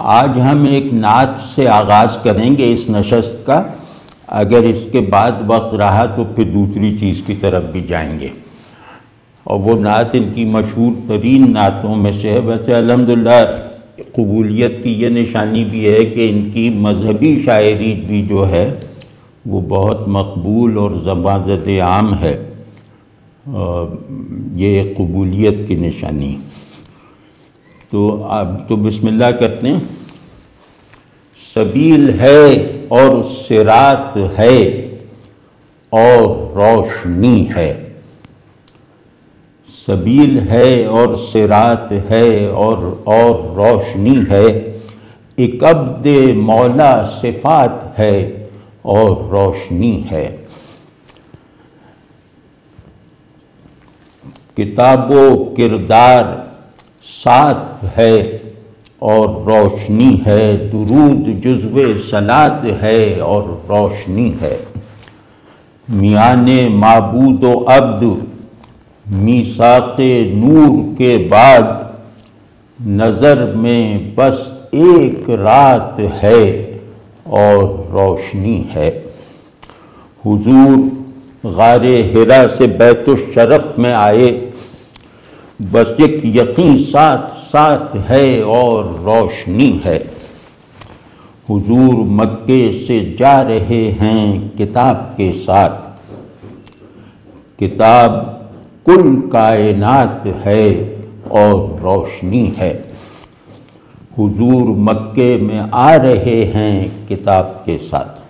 आज हम एक नात से आगाज़ करेंगे इस नशस्त का। अगर इसके बाद वक्त रहा तो फिर दूसरी चीज़ की तरफ भी जाएंगे। और वो नात इनकी मशहूर तरीन नातों में से है। वैसे अल्हम्दुलिल्लाह कबूलियत की ये निशानी भी है कि इनकी मजहबी शायरी भी जो है वो बहुत मकबूल और ज़बान-ए आम है। ये कबूलियत की निशानी। तो अब तो बिस्मिल्लाह करते हैं। सबील है और सिरात है और रोशनी है। सबील है और सिरात है और रोशनी है। इकब्दे मौला सिफात है और रोशनी है। किताबो किरदार साथ है और रोशनी है। दुरूद जुज्वे सलात है और रोशनी है। मियाने माबूद व अब्द मीसाक़े नूर के बाद नज़र में बस एक रात है और रोशनी है। हुजूर गारे हिरा से बैतुश्शरफ में आए बस एक यकीन साथ साथ है और रोशनी है। हुजूर मक्के से जा रहे हैं किताब के साथ। किताब कुल कायनात है और रोशनी है। हुजूर मक्के में आ रहे हैं किताब के साथ।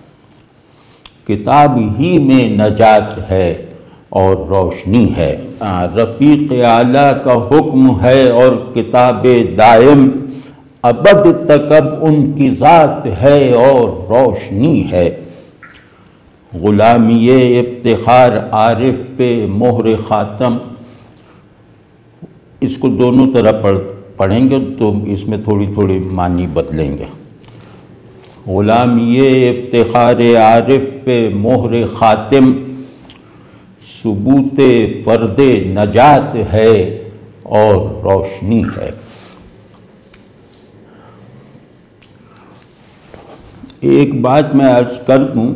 किताब ही में नजात है और रोशनी है। रफ़ीक़ आला का हुक्म है और किताब दायम अबद तक अब उनकी ज़ात है और रोशनी है। ग़ुलामी इफ्तिखार आरिफ पे मोहर ख़ातम। इसको दोनों तरह पढ़ेंगे तो इसमें थोड़ी थोड़ी मानी बदलेंगे। ग़ुलामी इफ्तिखार आरिफ पे मोहर ख़ातम सुबूते फर्दे नजात है और रोशनी है। एक बात मैं अर्ज़ कर दूँ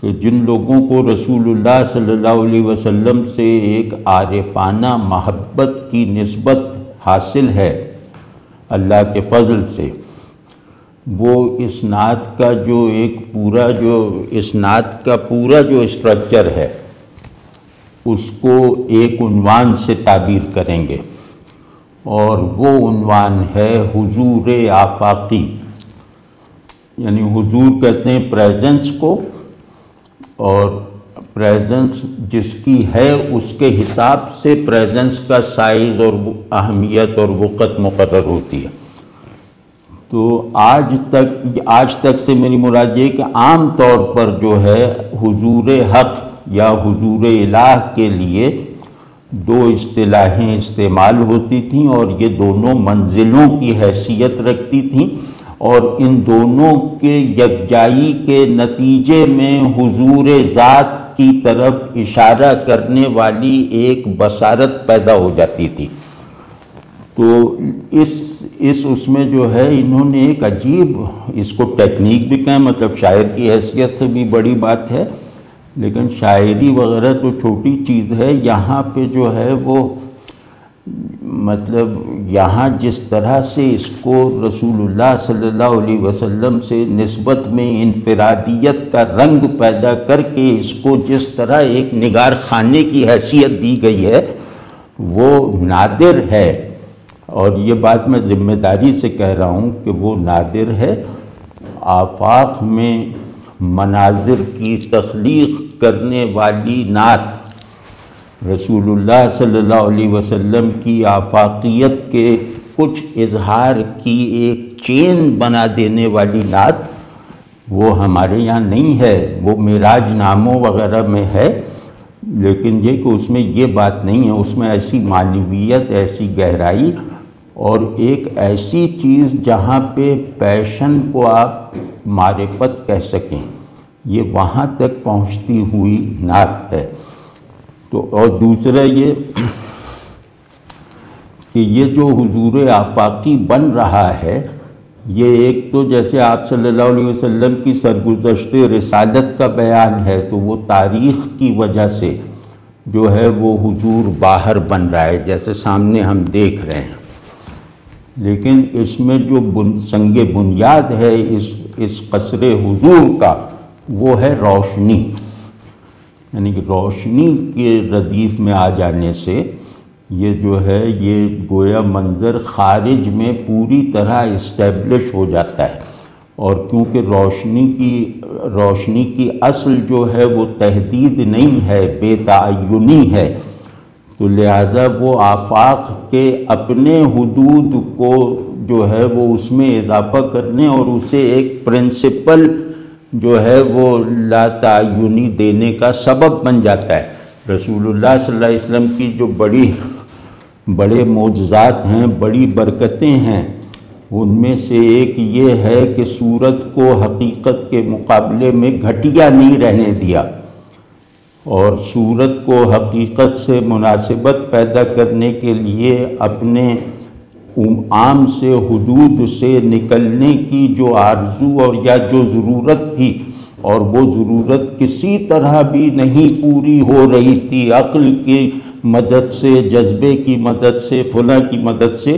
कि जिन लोगों को रसूलुल्लाह सल्लल्लाहु अलैहि वसल्लम से एक आरिफाना महब्बत की निस्बत हासिल है अल्लाह के फजल से, वो इस नात का जो पूरा स्ट्रक्चर है उसको एक उन्वान से ताबीर करेंगे। और वो उन्वान है हुजूर आफाकी। यानी हुजूर कहते हैं प्रेजेंस को, और प्रेजेंस जिसकी है उसके हिसाब से प्रेजेंस का साइज़ और अहमियत और वक़्त मुक़र्रर होती है। तो आज तक से मेरी मुराद ये कि आम तौर पर जो है हुजूर हक़ या हुजूर इलाह के लिए दो इस्तिलाहें इस्तेमाल होती थीं और ये दोनों मंजिलों की हैसियत रखती थीं। और इन दोनों के यकजाई के नतीजे में हुजूर ज़ात की तरफ इशारा करने वाली एक बसारत पैदा हो जाती थी। तो इस उसमें जो है इन्होंने एक अजीब, इसको टेक्निक भी कहें, मतलब शायर की हैसियत से भी बड़ी बात है, लेकिन शायरी वगैरह तो छोटी चीज़ है। यहाँ पे जो है वो मतलब यहाँ जिस तरह से इसको रसूलुल्लाह सल्लल्लाहु अलैहि वसल्लम से निस्बत में इनफरादियत का रंग पैदा करके इसको जिस तरह एक निगार खाने की हैसियत दी गई है वो नादिर है। और ये बात मैं ज़िम्मेदारी से कह रहा हूँ कि वो नादिर है। आफाक में मनाजिर की तख्लीक करने वाली नात रसूलुल्लाह सल्लल्लाहु अलैहि वसल्लम की आफाकियत के कुछ इजहार की एक चेन बना देने वाली नात वो हमारे यहाँ नहीं है। वो मेराज नामों वगैरह में है, लेकिन ये कि उसमें ये बात नहीं है। उसमें ऐसी मानवीयत, ऐसी गहराई और एक ऐसी चीज़ जहाँ पे पैशन को आप मारिफत कह सकें, ये वहाँ तक पहुँचती हुई नात है। तो और दूसरा ये कि ये जो हुजूर आफाकी बन रहा है ये एक तो जैसे आप सल्लल्लाहु अलैहि वसल्लम की सरगुज़श्त रिसालत का बयान है, तो वो तारीख़ की वजह से जो है वो हुजूर बाहर बन रहा है जैसे सामने हम देख रहे हैं। लेकिन इसमें जो संगे बुनियाद है इस कसरे हुजूर का, वो है रोशनी, यानी कि रोशनी के रदीफ़ में आ जाने से ये जो है ये गोया मंज़र ख़ारिज में पूरी तरह इस्टेब्लिश हो जाता है। और क्योंकि रोशनी की असल जो है वो तहदीद नहीं है, बेतायुनी है, तो लिहाजा वो आफाक के अपने हुदूद को जो है वो उसमें इजाफा करने और उसे एक प्रिंसिपल जो है वो लातायुनी देने का सबब बन जाता है। रसूलुल्लाह सल्लल्लाहु अलैहि वसल्लम की जो बड़े मोजज़ात हैं, बड़ी बरकतें हैं, उनमें से एक ये है कि सूरत को हकीकत के मुकाबले में घटिया नहीं रहने दिया और सूरत को हकीकत से मुनासिबत पैदा करने के लिए अपने आम से हुदूद से निकलने की जो आरज़ू और या जो ज़रूरत थी और वो ज़रूरत किसी तरह भी नहीं पूरी हो रही थी, अक्ल की मदद से, जज्बे की मदद से, फला की मदद से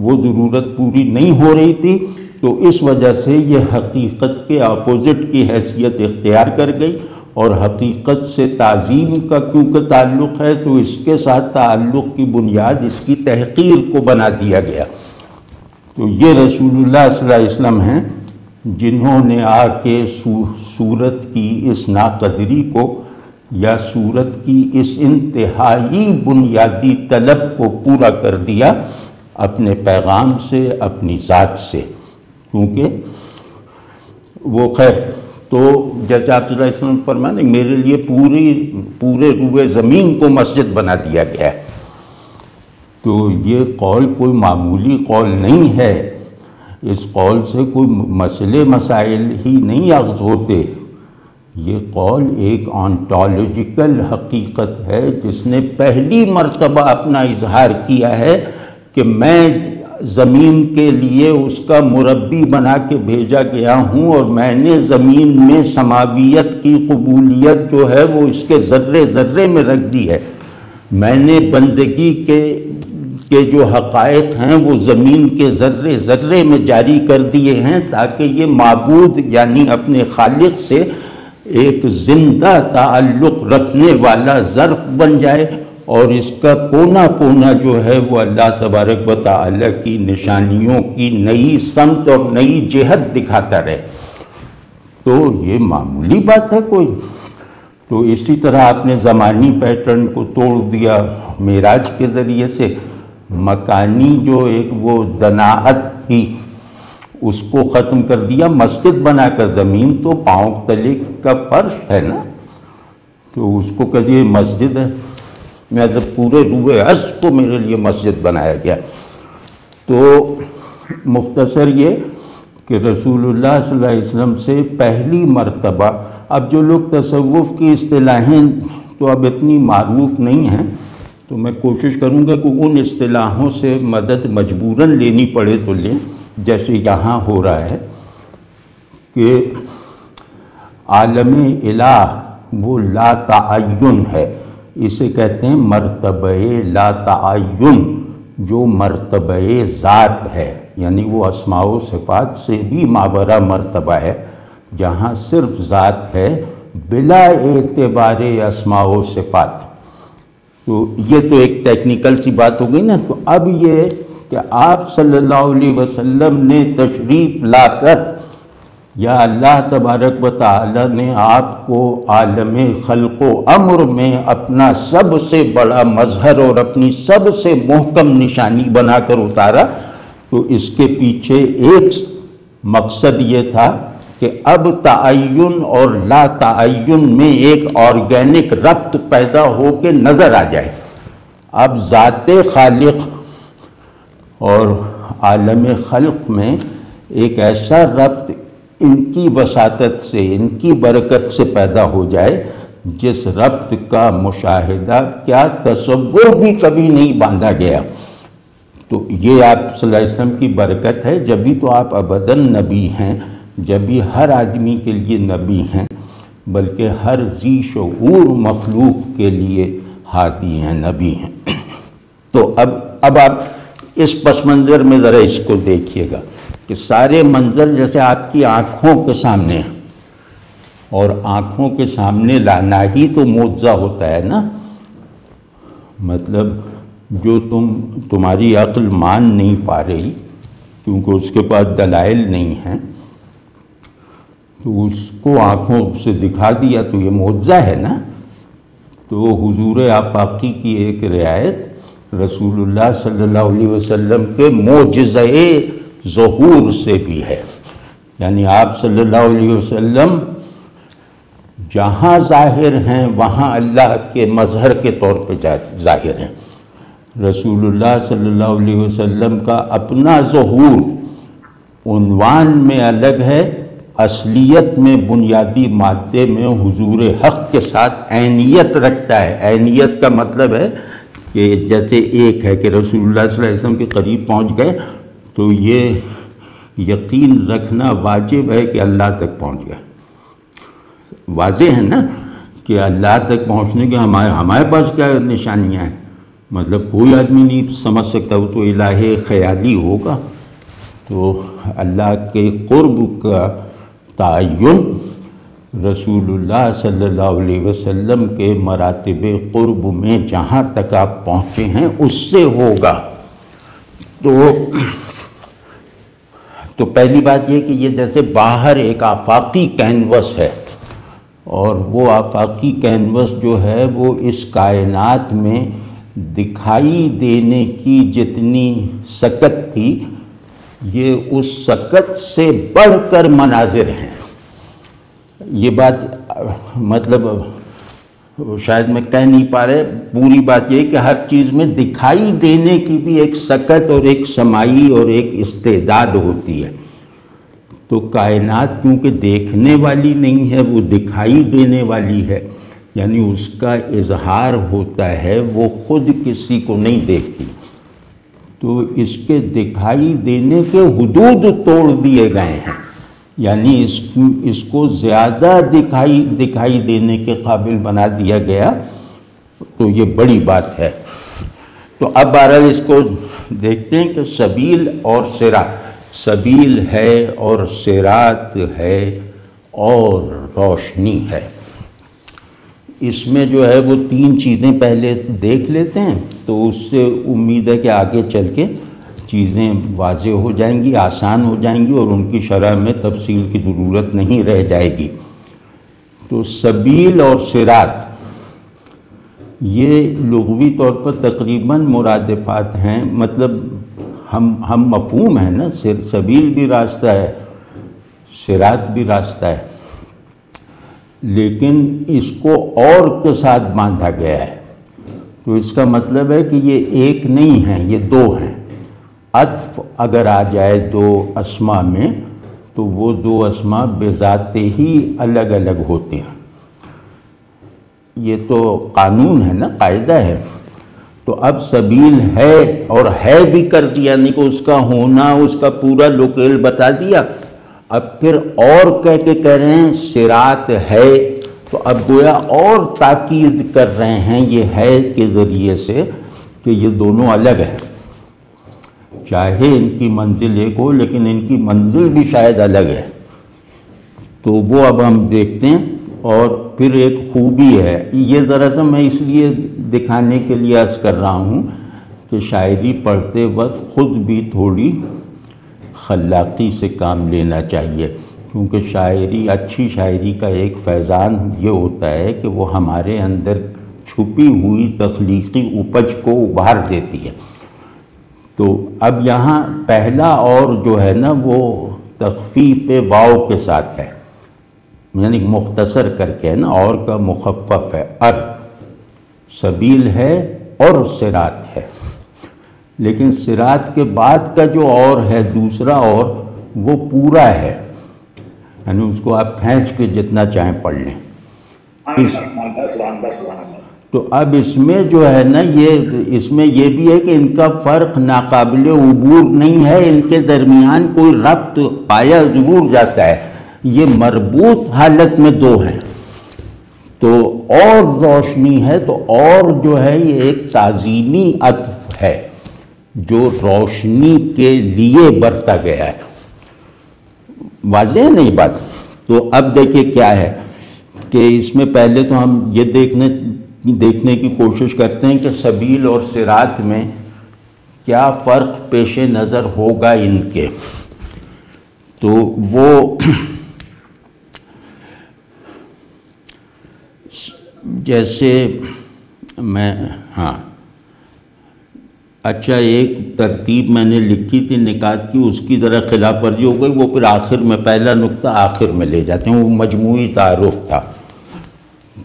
वो ज़रूरत पूरी नहीं हो रही थी, तो इस वजह से ये हकीकत के अपोज़िट की हैसियत इख्तियार कर गई। और हकीकत से ताज़ीम का क्योंकि ताल्लुक़ है तो इसके साथ ताल्लुक़ की बुनियाद इसकी तहक़ीर को बना दिया गया। तो ये रसूलुल्लाह सल्लल्लाहु अलैहि वसल्लम हैं जिन्होंने आके सूरत की इस नाक़दरी को या सूरत की इस इंतहाई बुनियादी तलब को पूरा कर दिया अपने पैगाम से, अपनी ज़ात से। क्योंकि वो खैर तो जैसे आप सल्लल्लाहु अलैहि वसल्लम फरमाने मेरे लिए पूरे रूए ज़मीन को मस्जिद बना दिया गया है, तो ये कौल कोई मामूली कौल नहीं है। इस कौल से कोई मसले मसाइल ही नहीं अख्ज़ होते। ये कौल एक ऑन्टोलॉजिकल हकीकत है जिसने पहली मर्तबा अपना इजहार किया है कि मैं ज़मीन के लिए उसका मुरब्बी बना के भेजा गया हूँ और मैंने ज़मीन में समावियत की कबूलियत जो है वो इसके ज़र्रे ज़र्रे में रख दी है। मैंने बंदगी के जो हक़ायक़ हैं वो ज़मीन के ज़र्रे ज़र्रे में जारी कर दिए हैं ताकि ये माबूद यानी अपने खालिक से एक ज़िंदा ताल्लुक़ रखने वाला ज़र्फ़ बन जाए और इसका कोना कोना जो है वो अल्लाह तबारक व तआला की निशानियों की नई समत और नई जिहत दिखाता रहे। तो ये मामूली बात है कोई? तो इसी तरह आपने ज़मानी पैटर्न को तोड़ दिया मेराज के ज़रिए से, मकानी जो एक वो दनाअत थी उसको ख़त्म कर दिया मस्जिद बनाकर। ज़मीन तो पाँव तले का फर्श है ना, तो उसको कहिए मस्जिद है। मैं जब पूरे रूए अर्ज़ को मेरे लिए मस्जिद बनाया गया। तो मुख्तसर ये कि रसूलुल्लाह सल्लल्लाहु अलैहि वसल्लम से पहली मरतबा, अब जो लोग तसव्वुफ़ की इस्तिलाहें तो अब इतनी मारूफ़ नहीं हैं, तो मैं कोशिश करूँगा कि उन इस्तिलाहों से मदद मजबूरन लेनी पड़े तो लें, जैसे यहाँ हो रहा है कि आलम इलाह वो ला तआयुन है, इसे कहते हैं मरतबे ला तआयुन, जो मरतबे ज़ात है, यानी वो अस्माओ सिफ़ात से भी मावरा मरतबा है जहाँ सिर्फ ज़ात है बिला एतबारे अस्माओ सिफ़ात। तो ये तो एक टेक्निकल सी बात हो गई ना। तो अब ये कि आप सल्लल्लाहु अलैहि वसल्लम ने तशरीफ़ लाकर या अल्लाह तबारक व तआला ने आपको आलमे खल्को अम्र में अपना सबसे बड़ा मजहर और अपनी सबसे मोहकम निशानी बनाकर उतारा, तो इसके पीछे एक मकसद ये था कि अब तआयुन और ला तआयुन में एक ऑर्गेनिक रब्त पैदा हो के नज़र आ जाए। अब ज़ाते खालिक और आलमे खल्क में एक ऐसा रब्त इनकी वसातत से, इनकी बरकत से पैदा हो जाए जिस रब्त का मुशाहिदा क्या तसव्वुर भी कभी नहीं बांधा गया। तो ये आप सल्लल्लाहु अलैहि वसल्लम की बरकत है। जब भी तो आप अबदन नबी हैं, जब भी हर आदमी के लिए नबी हैं, बल्कि हर जी शऊर मखलूक के लिए हादी हैं, नबी हैं। तो अब आप इस पस मंज़र में ज़रा इसको देखिएगा कि सारे मंज़र जैसे आपकी आँखों के सामने हैं, और आँखों के सामने लाना ही तो मोज़ा होता है ना। मतलब जो तुम्हारी अक्ल मान नहीं पा रही क्योंकि उसके पास दलाइल नहीं हैं, तो उसको आँखों से दिखा दिया तो ये मोज़ा है ना। तो हुजूर आफ़ाक़ी की एक रियायत रसूलुल्लाह सल्लल्लाहु अलैहि वसल्लम के मोज़ज़े ज़हूर से भी है, यानी आप सल्लल्लाहु अलैहि वसल्लम जहाँ ज़ाहिर हैं वहाँ अल्लाह के मज़हर के तौर पर ज़ाहिर हैं। रसूलुल्लाह सल्लल्लाहु अलैहि वसल्लम का अपना ज़हूर उन्वान में अलग है, असलियत में बुनियादी मादे में हुजूर हक़ के साथ ऐनियत रखता है। ऐनियत का मतलब है कि जैसे एक है कि रसूलुल्लाह सल्लल्लाहु अलैहि वसल्लम के करीब पहुँच गए, तो ये यकीन रखना वाजिब है कि अल्लाह तक पहुँच गए। वाज़ेह है ना कि अल्लाह तक पहुँचने के हमारे पास क्या निशानियाँ हैं। मतलब कोई आदमी नहीं समझ सकता, वो तो इलाहे ख़याली होगा। तो अल्लाह के क़ुर्ब का तयन रसूलुल्लाह सल्लल्लाहु अलैहि वसल्लम के मरातबे क़ुर्ब में जहाँ तक आप पहुँचे हैं उससे होगा। तो पहली बात यह कि ये जैसे बाहर एक आफाकी कैनवस है, और वो आफाकी कैनवस जो है वो इस कायनात में दिखाई देने की जितनी सकत थी, ये उस सकत से बढ़कर मनाजिर हैं। ये बात मतलब शायद मैं कह नहीं पा रहे। पूरी बात यह कि हर चीज़ में दिखाई देने की भी एक सकत और एक समाई और एक इस्तेदाद होती है। तो कायनात क्योंकि देखने वाली नहीं है, वो दिखाई देने वाली है, यानी उसका इजहार होता है, वो खुद किसी को नहीं देखती। तो इसके दिखाई देने के हुदूद तोड़ दिए गए हैं, यानी इसको ज़्यादा दिखाई देने के काबिल बना दिया गया। तो ये बड़ी बात है। तो अब बहरहाल इसको देखते हैं कि सबील और सिरात, सबील है और सिरात है और रोशनी है। इसमें जो है वो तीन चीज़ें पहले देख लेते हैं, तो उससे उम्मीद है कि आगे चल के चीज़ें वाज़े हो जाएंगी, आसान हो जाएंगी, और उनकी शरह में तफसील की ज़रूरत नहीं रह जाएगी। तो सबील और सिरात ये लुग़वी तौर पर तकरीबन मुरादिफ़ात हैं। मतलब हम मफ़हूम है ना, सबील भी रास्ता है, सिरात भी रास्ता है, लेकिन इसको और के साथ बांधा गया है। तो इसका मतलब है कि ये एक नहीं है, ये दो हैं। अत्फ अगर आ जाए दो अस्मा में, तो वो दो अस्मा बेजाते ही अलग अलग होते हैं। ये तो कानून है ना, कायदा है। तो अब सबील है और है भी कर दिया, यानी कि उसका होना, उसका पूरा लोकेल बता दिया। अब फिर और कह के कह रहे हैं सिरात है, तो अब गोया और ताकीद कर रहे हैं ये है के ज़रिए से कि ये दोनों अलग हैं। चाहे इनकी मंजिल एक हो, लेकिन इनकी मंजिल भी शायद अलग है। तो वो अब हम देखते हैं। और फिर एक ख़ूबी है, ये दरअसल मैं इसलिए दिखाने के लिए अर्ज़ कर रहा हूँ कि शायरी पढ़ते वक्त ख़ुद भी थोड़ी खलाकी से काम लेना चाहिए, क्योंकि शायरी, अच्छी शायरी का एक फैज़ान ये होता है कि वो हमारे अंदर छुपी हुई तख्लीकी उपज को उभार देती है। तो अब यहाँ पहला और जो है ना वो तखफीफ वाव के साथ है, यानी मुख्तसर करके है ना, और का मुखफ़्फ़फ़ है। अर सबील है और सिरात है, लेकिन सिरात के बाद का जो और है दूसरा और, वो पूरा है, यानी उसको आप खींच के जितना चाहें पढ़ लें। तो अब इसमें जो है ना ये इसमें ये भी है कि इनका फ़र्क नाकाबिले उबूर नहीं है, इनके दरमियान कोई रब्त पाया ज़रूर जाता है, ये मरबूत हालत में दो हैं। तो और रोशनी है तो और जो है ये एक ताज़ीमी अत्फ है जो रोशनी के लिए बरता गया है। वाज़े है नहीं बात। तो अब देखिए क्या है कि इसमें पहले तो हम ये देखने की कोशिश करते हैं कि सबील और सिरात में क्या फ़र्क पेश नज़र होगा इनके। तो वो जैसे मैं अच्छा एक तरतीब मैंने लिखी थी निकात की, उसकी ज़रा खिलाफ वर्जी हो गई, वो फिर आखिर में पहला नुक्ता आखिर में ले जाते हैं, वो मजमूई तारुफ था।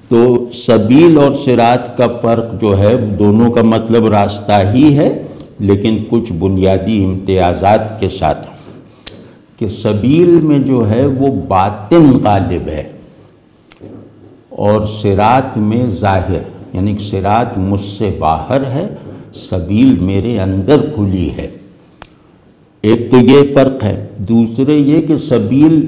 तो सबील और सिरात का फ़र्क जो है दोनों का मतलब रास्ता ही है, लेकिन कुछ बुनियादी इम्तियाज़ात के साथ कि सबील में जो है वो बातिन गालिब है और सिरात में ज़ाहिर, यानी सिरात मुझसे बाहर है, सबील मेरे अंदर खुली है। एक तो ये फ़र्क है। दूसरे ये कि सबील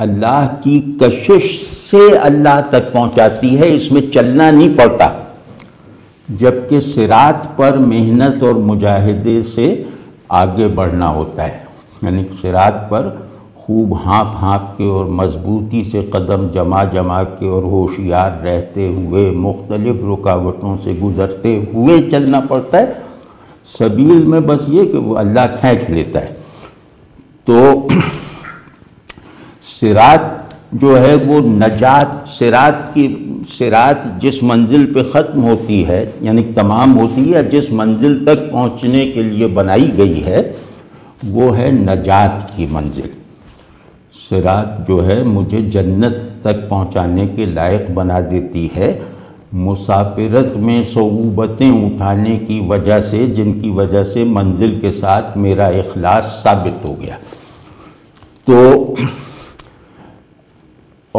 अल्लाह की कशिश से अल्लाह तक पहुंचाती है, इसमें चलना नहीं पड़ता, जबकि सिरात पर मेहनत और मुजाहिदे से आगे बढ़ना होता है, यानी सिरात पर खूब हाँप हाँप के और मजबूती से कदम जमा जमा के और होशियार रहते हुए मुख्तलिफ रुकावटों से गुजरते हुए चलना पड़ता है। सबील में बस ये कि वो अल्लाह खींच लेता है। तो सिरात जो है वो नजात, सिरात जिस मंजिल पे ख़त्म होती है यानी तमाम होती है, जिस मंजिल तक पहुँचने के लिए बनाई गई है वो है नजात की मंजिल। सिरात जो है मुझे जन्नत तक पहुँचाने के लायक बना देती है। मुसाफिरत में सूबतें उठाने की वजह से, जिनकी वजह से मंजिल के साथ मेरा इखलास साबित हो गया। तो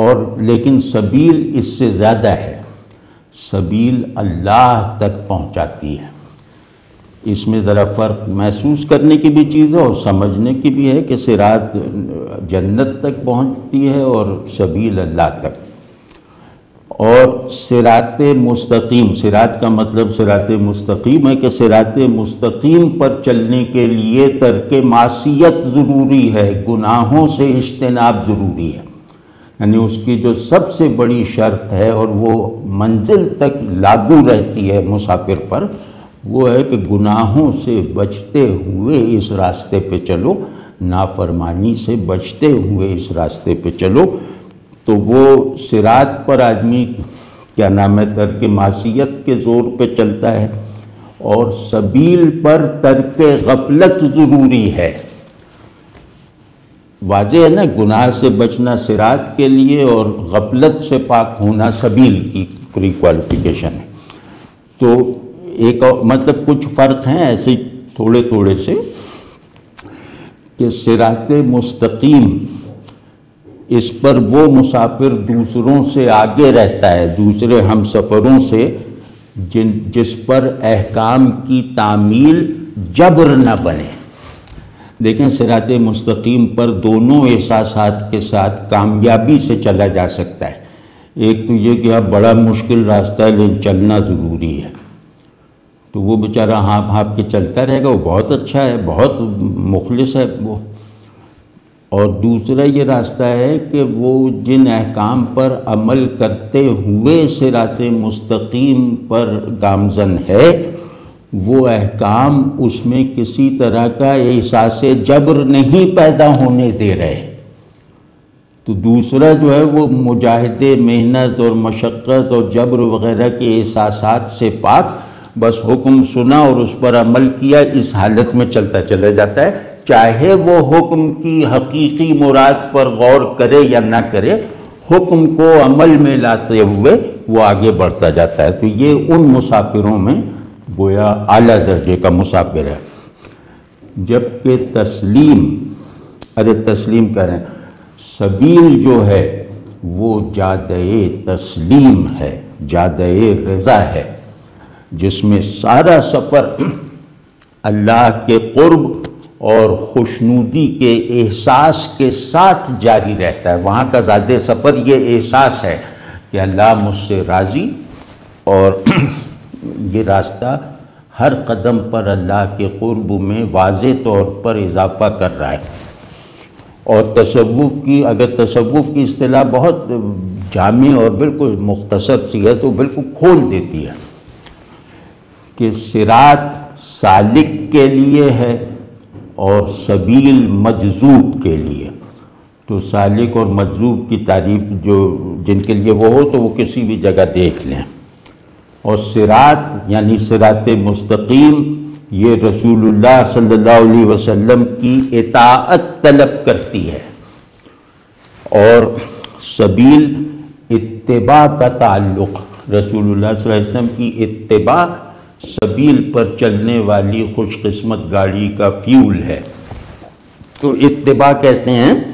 और लेकिन सबील इससे ज़्यादा है, सबील अल्लाह तक पहुँचाती है। इसमें ज़रा फ़र्क महसूस करने की भी चीज़ है और समझने की भी है कि सिरात जन्नत तक पहुँचती है और सबील अल्लाह तक। और सिराते मुस्तकीम, सिरात का मतलब सिराते मुस्तकीम है कि सिराते मुस्तकीम पर चलने के लिए तर्के मासियत ज़रूरी है, गुनाहों से इज्तनाब ज़रूरी है, यानी उसकी जो सबसे बड़ी शर्त है और वो मंजिल तक लागू रहती है मुसाफिर पर, वो है कि गुनाहों से बचते हुए इस रास्ते पे चलो, नाफरमानी से बचते हुए इस रास्ते पे चलो। तो वो सिरात पर आदमी क्या नाम है तर्क मासियत के ज़ोर पे चलता है, और सबील पर तर्क गफलत ज़रूरी है। वाज़े है ना, गुनाह से बचना सिरात के लिए और गफलत से पाक होना सबील की प्री क्वालिफिकेशन है। तो एक मतलब कुछ फ़र्क हैं ऐसे थोड़े थोड़े से कि सिराते मुस्तकीम, इस पर वो मुसाफिर दूसरों से आगे रहता है, दूसरे हम सफ़रों से जिस पर अहकाम की तामील जबर न बने। देखें, सिराते मुस्तकीम पर दोनों एहसासात के साथ कामयाबी से चला जा सकता है। एक तो ये कि अब बड़ा मुश्किल रास्ता है लेकिन चलना ज़रूरी है, तो वो बेचारा हाँप हाँप के चलता रहेगा, वो बहुत अच्छा है, बहुत मुखलिस है वो। और दूसरा ये रास्ता है कि वो जिन अहकाम पर अमल करते हुए सिराते मुस्तकीम पर गामजन है, वो अहकाम उसमें किसी तरह का एहसास जबर नहीं पैदा होने दे रहे। तो दूसरा जो है वो मुजाहिदे, मेहनत और मशक्क़त और जबर वग़ैरह के एहसासात से पाक, बस हुक्म सुना और उस पर अमल किया, इस हालत में चलता चला जाता है, चाहे वो हुक्म की हकीकी मुराद पर गौर करे या ना करे, हुक्म को अमल में लाते हुए वो आगे बढ़ता जाता है। तो ये उन मुसाफिरों में गोया आला दर्जे का मुसाफिर है। जबकि तस्लीम, अरे तस्लीम करें, सबील जो है वो जादे तस्लीम है, जादे रज़ा है, जिसमें सारा सफ़र अल्लाह के क़ुर्ब और खुशनुदी के एहसास के साथ जारी रहता है। वहाँ का ज़्यादा सफ़र ये एहसास है कि अल्लाह मुझसे राज़ी, और ये रास्ता हर कदम पर अल्लाह के क़ुर्ब में वाज़े तौर पर इजाफ़ा कर रहा है। और तसव्वुफ़ की इस्तिलाह बहुत जामी और बिल्कुल मुख्तसर सी है, तो बिल्कुल खोल देती है कि सिरात सालिक के लिए है और सबील मजज़ूब के लिए। तो सालिक और मजज़ूब की तारीफ़ जो जिनके लिए वो हो तो वो किसी भी जगह देख लें। और सिरात यानी सिरात मुस्तकीम ये रसूलुल्लाह सल्लल्लाहु अलैहि वसल्लम की इताअत तलब करती है, और सबील इत्तिबा का ताल्लुक़ रसूलुल्लाह सल्लल्लाहु अलैहि वसल्लम की इत्तिबा सबील पर चलने वाली खुशकिस्मत गाड़ी का फ्यूल है। तो इत्तिबा कहते हैं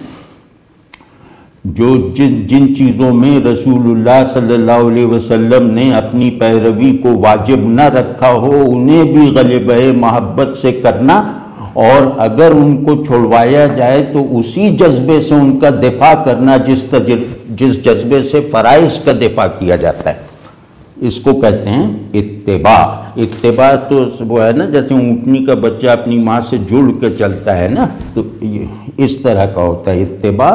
जो जिन चीज़ों में रसूलुल्लाह सल्लल्लाहु अलैहि वसल्लम ने अपनी पैरवी को वाजिब न रखा हो, उन्हें भी ग़लबे महब्बत से करना, और अगर उनको छुड़वाया जाए तो उसी जज्बे से उनका दिफा करना जिस जज्बे से फ़राइज़ का दिफा किया जाता है, इसको कहते हैं इत्तिबा। इत्तिबा तो वो है ना, जैसे ऊँटनी का बच्चा अपनी माँ से जुड़ के चलता है ना, तो इस तरह का होता है इत्तिबा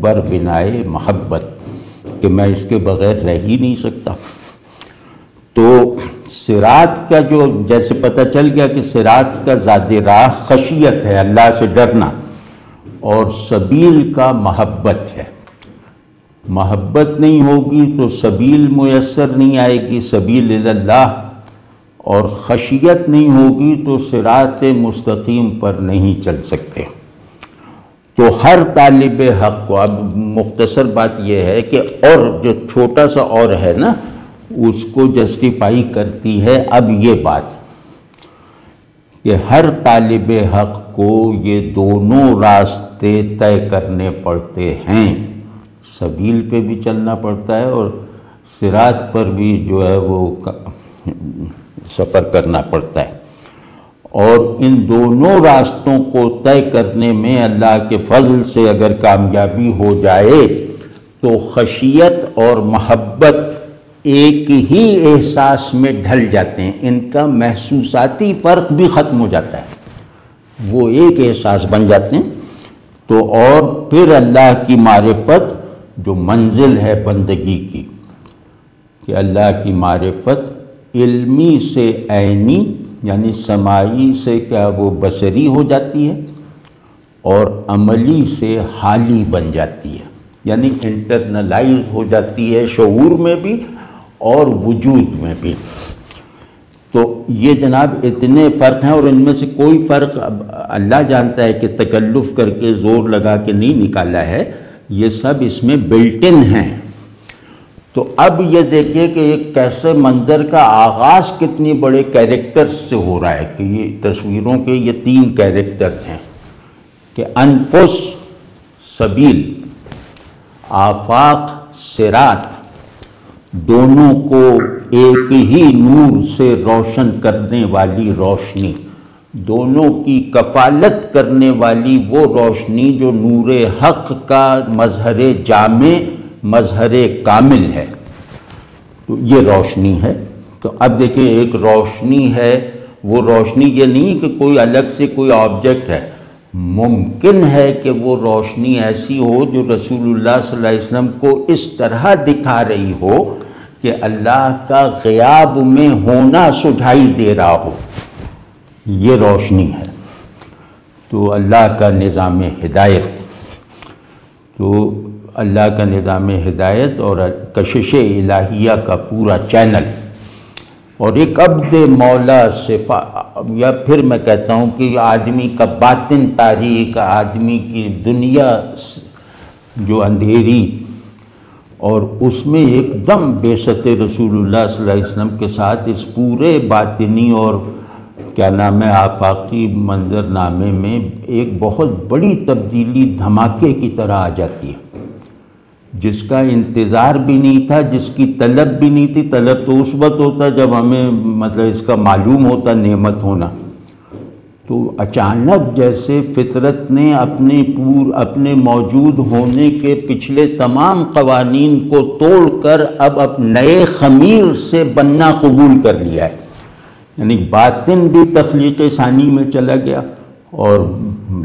बर बिनाए महब्बत, कि मैं इसके बग़ैर रह ही नहीं सकता। तो सिरात का जो, जैसे पता चल गया कि सिरात का ज़ादे राह खशियत है, अल्लाह से डरना, और सबील का महब्बत है। महब्बत नहीं होगी तो सबील मुयस्सर नहीं आएगी, सबील इल्लल्लाह, और खशियत नहीं होगी तो सिरात मुस्तकीम पर नहीं चल सकते। तो हर तालिब हक़ को, अब मुख्तसर बात यह है कि और जो छोटा सा और है ना, उसको जस्टिफाई करती है अब ये बात कि हर तालिब हक़ को ये दोनों रास्ते तय करने पड़ते हैं। सबील पे भी चलना पड़ता है और सिरात पर भी जो है वो सफ़र करना पड़ता है, और इन दोनों रास्तों को तय करने में अल्लाह के फजल से अगर कामयाबी हो जाए तो खशियत और महब्बत एक ही एहसास में ढल जाते हैं, इनका महसूसाती फ़र्क भी ख़त्म हो जाता है, वो एक एहसास बन जाते हैं। तो और फिर अल्लाह की मारिफत जो मंजिल है बंदगी की, कि अल्लाह की मारिफत इल्मी से ऐनी यानी समाई से क्या वो बसरी हो जाती है, और अमली से हाली बन जाती है, यानी इंटरनलाइज हो जाती है शऊर में भी और वजूद में भी। तो ये जनाब इतने फ़र्क हैं, और इनमें से कोई फ़र्क अल्लाह जानता है कि तकल्लुफ़ करके ज़ोर लगा के नहीं निकाला है, ये सब इसमें बिल्ट इन हैं। तो अब ये देखिए कि एक कैसे मंज़र का आगाज़ कितने बड़े कैरेक्टर्स से हो रहा है, कि ये तस्वीरों के ये तीन कैरेक्टर्स हैं कि अनफुस सबील, आफाक सिरात, दोनों को एक ही नूर से रोशन करने वाली रोशनी, दोनों की कफालत करने वाली वो रोशनी जो नूरे हक़ का मज़हरे जामे मज़हरे कामिल है। तो ये रोशनी है। तो अब देखिए एक रोशनी है, वो रोशनी ये नहीं कि कोई अलग से कोई ऑब्जेक्ट है, मुमकिन है कि वो रोशनी ऐसी हो जो रसूलुल्लाह सल्लल्लाहु अलैहि वसल्लम को इस तरह दिखा रही हो कि अल्लाह का ग़याब में होना सुझाई दे रहा हो, ये रोशनी है। तो अल्लाह का निज़ाम हिदायत, तो अल्लाह का निज़ाम हिदायत और कशिश इलाहिया का पूरा चैनल, और एक अब्द मौला सिफा, या फिर मैं कहता हूँ कि आदमी का बातिन तारीख, आदमी की दुनिया जो अंधेरी, और उसमें एकदम बेसते रसूलुल्लाह सल्लल्लाहु अलैहि वसल्लम के साथ इस पूरे बातिनी और क्या नाम है आफाकी मंजरनामे में एक बहुत बड़ी तब्दीली धमाके की तरह आ जाती है। जिसका इंतज़ार भी नहीं था, जिसकी तलब भी नहीं थी। तलब तो उस वक्त होता जब हमें मतलब इसका मालूम होता नेमत होना। तो अचानक जैसे फितरत ने अपने मौजूद होने के पिछले तमाम कवानीन को तोड़कर अब नए खमीर से बनना कबूल कर लिया है। यानी बातिन भी तख्लीक़ सानी में चला गया और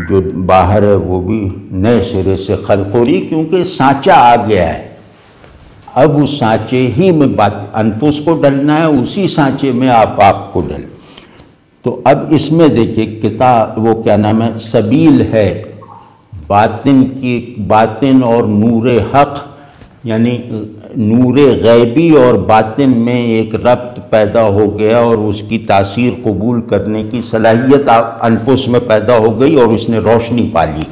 जो बाहर है वो भी नए सिरे से खलकोरी, क्योंकि सांचा आ गया है। अब उस सांचे ही में बात अनफुस को डलना है, उसी सांचे में आफाक को डल। तो अब इसमें देखिए किताब वो क्या नाम है, सबील है बातिन की, बातिन और नूरे हक़ यानी नूरे गैबी और बातिन में एक रब्त पैदा हो गया और उसकी तासीर कबूल करने की सलाहियत अनफुस में पैदा हो गई और उसने रोशनी पाली।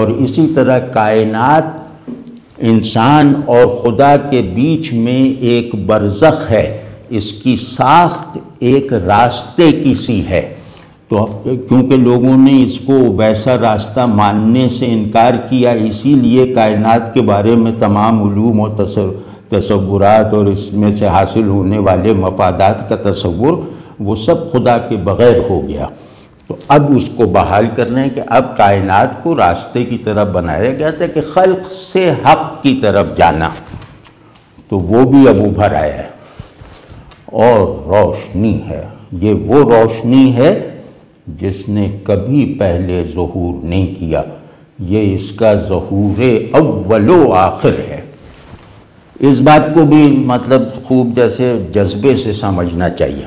और इसी तरह कायनात, इंसान और खुदा के बीच में एक बरज़ख है, इसकी साख्त एक रास्ते की सी है। तो क्योंकि लोगों ने इसको वैसा रास्ता मानने से इनकार किया, इसीलिए कायनात के बारे में तमाम उलूम और तसव्वुरात और इसमें से हासिल होने वाले मफादात का तसव्वुर वो सब खुदा के बग़ैर हो गया। तो अब उसको बहाल करना है कि अब कायनात को रास्ते की तरफ बनाया गया था कि खल्क़ से हक़ की तरफ जाना, तो वो भी अब उभर आया है और रोशनी है। ये वो रोशनी है जिसने कभी पहले ज़हूर नहीं किया, ये इसका ज़हूरे अव्वलो आखिर है। इस बात को भी मतलब खूब जैसे जज्बे से समझना चाहिए।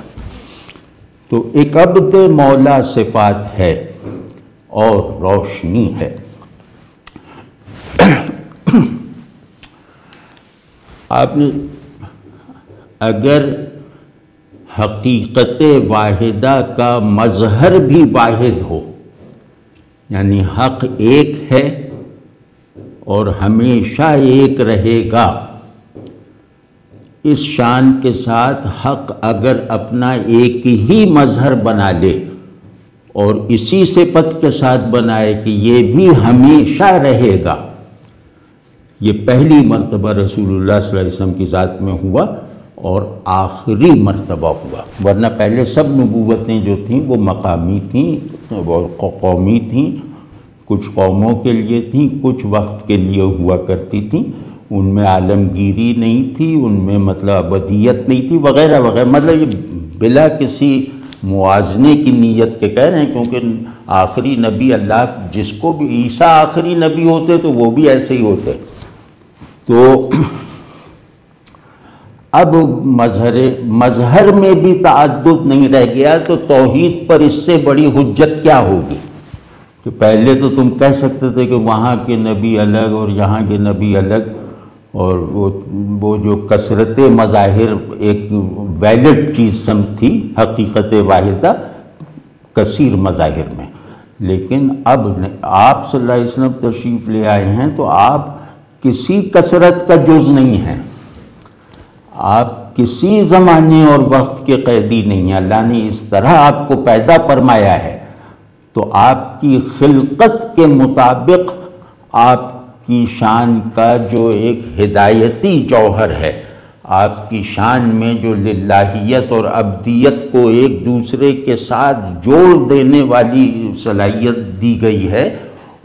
तो एक अब्द मौला सिफात है और रोशनी है। आपने अगर हकीकत वाहिदा का मजहर भी वाहिद हो, यानी हक़ एक है और हमेशा एक रहेगा, इस शान के साथ हक़ अगर अपना एक ही मजहर बना ले और इसी सिफत के साथ बनाए कि ये भी हमेशा रहेगा, ये पहली मरतबा रसूलुल्लाह सल्लल्लाहु अलैहि वसल्लम की ज़ात में हुआ और आखिरी मरतबा हुआ। वरना पहले सब नबूवतें जो थीं वो मकामी थीं और कौमी थीं, कुछ कौमों के लिए थीं, कुछ वक्त के लिए हुआ करती थीं। उनमें आलमगीरी नहीं थी, उनमें मतलब अबदियत नहीं थी वगैरह वगैरह। मतलब ये बिला किसी मुआजने की नीयत के कह रहे हैं, क्योंकि आखिरी नबी अल्लाह जिसको भी ईसा आखिरी नबी होते तो वो भी ऐसे ही होते। तो अब मजहर में भी ताअद्दुद नहीं रह गया। तो तौहीद पर इससे बड़ी हुज्जत क्या होगी कि पहले तो तुम कह सकते थे कि वहाँ के नबी अलग और यहाँ के नबी अलग, और वो जो कसरत मज़ाहिर एक वैलिड चीज़ सम थी हकीकत वाहिदा कसीर मज़ाहिर में। लेकिन अब आप सल्लल्लाहु अलैहि वसल्लम तशरीफ़ ले आए हैं तो आप किसी कसरत का जुज़ नहीं हैं, आप किसी ज़माने और वक्त के कैदी नहीं हैं। अल्लाह ने इस तरह आपको पैदा फरमाया है, तो आपकी खिलकत के मुताबिक आपकी शान का जो एक हिदायती जौहर है, आपकी शान में जो लिल्लाहियत और अब्दियत को एक दूसरे के साथ जोड़ देने वाली सलाहियत दी गई है,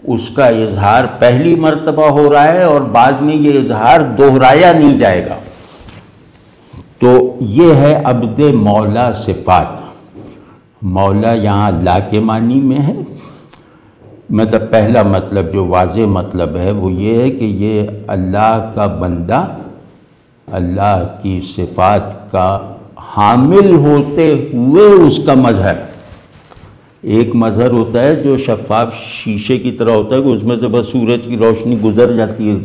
उसका इजहार पहली मर्तबा हो रहा है और बाद में ये इजहार दोहराया नहीं जाएगा। तो ये है अब्दे मौला सिफात। मौला यहाँ अल्लाह के मानी में है। मतलब पहला मतलब जो वाज़े मतलब है वो ये है कि ये अल्लाह का बंदा अल्लाह की सिफात का हामिल होते हुए उसका मजहर, एक मजहर होता है जो शफाफ शीशे की तरह होता है कि उसमें से बस सूरज की रोशनी गुजर जाती है,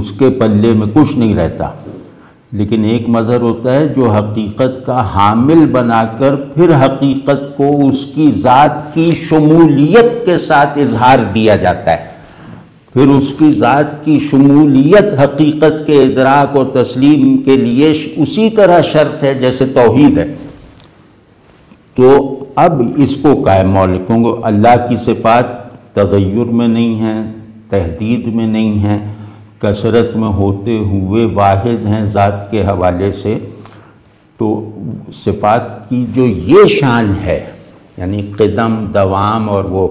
उसके पल्ले में कुछ नहीं रहता। लेकिन एक मजहर होता है जो हकीकत का हामिल बनाकर फिर हकीकत को उसकी ज़ात की शमूलियत के साथ इजहार दिया जाता है, फिर उसकी ज़ात की शमूलियत हकीकत के इदराक और तस्लीम के लिए उसी तरह शर्त है जैसे तौहीद है। तो अब इसको कायम क्योंकि अल्लाह की सिफात तगय्युर में नहीं है, तहदीद में नहीं है, कसरत में होते हुए वाहिद हैं ज़ात के हवाले से। तो सिफ़ात की जो ये शान है, यानी क़दम, दवाम और वो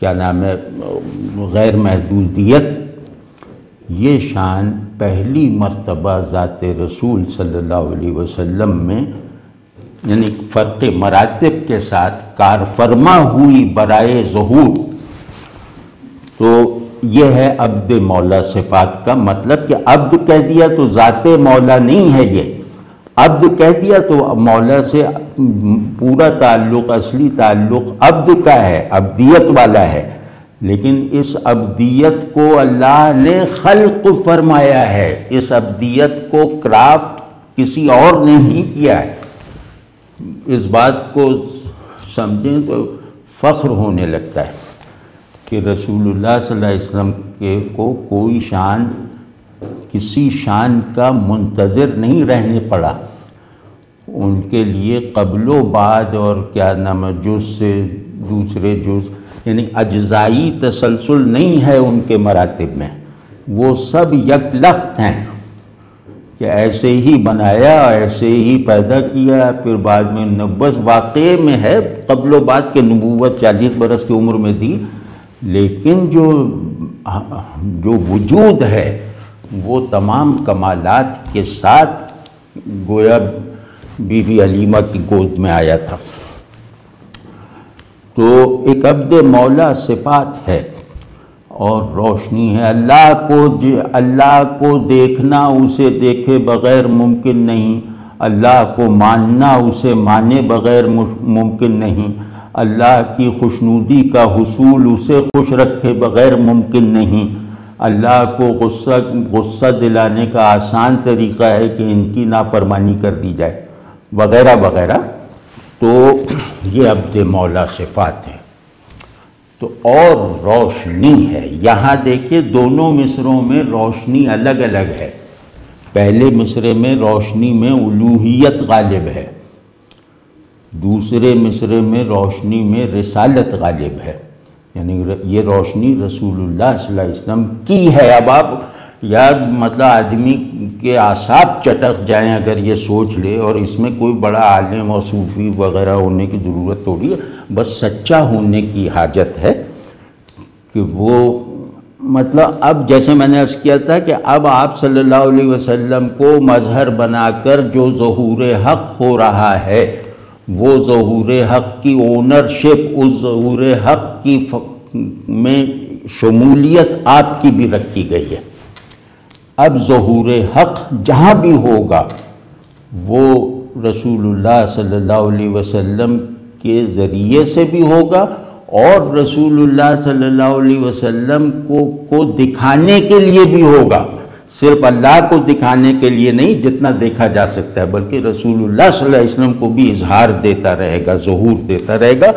क्या नाम है, गैर महदूदियत, ये शान पहली मरतबा ज़ात रसूल सल्लल्लाहु अलैहि वसल्लम में यानी फ़र्क़ मरातब के साथ कारफरमा हुई बराए ज़हूर। तो यह है अब्द मौला सिफ़ात का मतलब कि अब्द कह दिया तो ज़ात मौला नहीं है, ये अब्द कह दिया तो मौला से पूरा ताल्लुक़, असली ताल्लुक़ अब्द का है, अब्दियत वाला है। लेकिन इस अब्दियत को अल्लाह ने खल्क़ फरमाया है, इस अब्दियत को क्राफ्ट किसी और ने ही किया है। इस बात को समझें तो फ़ख्र होने लगता है कि रसूलुल्लाह सल्लल्लाहु अलैहि वसल्लम के को कोई शान, किसी शान का मुंतज़र नहीं रहने पड़ा। उनके लिए क़ब्लो बाद और क्या नाम जुज़ से दूसरे जुज़, यानी अजज़ाई तसलसल नहीं है उनके मरातब में, वो सब यकलख्त हैं कि ऐसे ही बनाया, ऐसे ही पैदा किया, फिर बाद में नब्बस वाक़े में है, क़ब्लो बाद के नबूवत 40 बरस की उम्र में दी, लेकिन जो वजूद है वो तमाम कमालात के साथ गोया बीबी अलीमा की गोद में आया था। तो एक अब्द मौला सिफ़ात है और रोशनी है। अल्लाह को देखना उसे देखे बग़ैर मुमकिन नहीं, अल्लाह को मानना उसे माने बग़ैर मुमकिन नहीं, अल्लाह की खुशनुदी का हुसूल उसे खुश रखे बग़ैर मुमकिन नहीं। अल्लाह को गुस्सा दिलाने का आसान तरीक़ा है कि इनकी नाफरमानी कर दी जाए वग़ैरह वग़ैरह। तो ये अब्द मौला सिफ़ात है। तो और रोशनी है, यहाँ देखिए दोनों मिसरों में रोशनी अलग अलग है। पहले मिसरे में रोशनी में उलूहियत गालिब है, दूसरे मिसरे में रोशनी में रिसालत गालिब है, यानी ये रोशनी रसूलुल्लाह सल्लल्लाहु अलैहि वसल्लम की है। अब आप यार मतलब आदमी के आसाब चटक जाएं अगर ये सोच ले, और इसमें कोई बड़ा आलिम और सूफ़ी वग़ैरह होने की ज़रूरत थोड़ी है, बस सच्चा होने की हाजत है कि वो मतलब अब जैसे मैंने अर्ज़ किया था कि अब आप सल्लल्लाहु अलैहि वसल्लम को मज़हर बनाकर जो ज़हूर हक़ हो रहा है, वो ज़हूर हक़ की ओनरशिप, उस ज़हूर हक़ की में शमूलियत आपकी भी रखी गई है। अब ज़हूर हक़ जहाँ भी होगा वो रसूलुल्लाह सल्लल्लाहु अलैहि वसल्लम के ज़रिए से भी होगा और रसूलुल्लाह सल्लल्लाहु अलैहि वसल्लम को दिखाने के लिए भी होगा। सिर्फ़ अल्लाह को दिखाने के लिए नहीं जितना देखा जा सकता है, बल्कि रसूलुल्लाह सल्लल्लाहु अलैहि वसल्लम को भी इजहार देता रहेगा, ज़हूर देता रहेगा,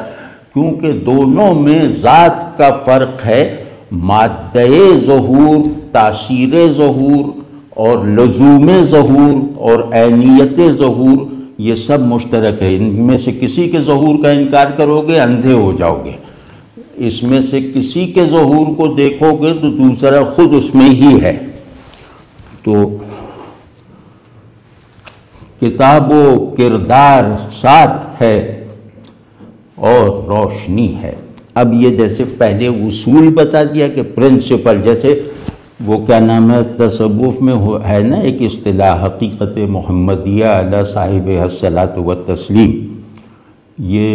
क्योंकि दोनों में ज़ात का फ़र्क है। माद्दे ज़हूर, तासीर ज़हूर और लज़ूम ज़हूर और ऐनियत ज़हूर, ये सब मुश्तरक है। इनमें से किसी के ज़हूर का इनकार करोगे अंधे हो जाओगे, इसमें से किसी के ज़हूर को देखोगे तो दूसरा ख़ुद उसमें ही है। तो किताबो किरदार साथ है और रोशनी है। अब ये जैसे पहले उसूल बता दिया कि प्रिंसिपल, जैसे वो क्या नाम है तसव्वुफ़ में हो है ना एक इस्तिलाह हकीक़त मोहम्मदिया अला साहिब अस्सलात व तस्लीम, ये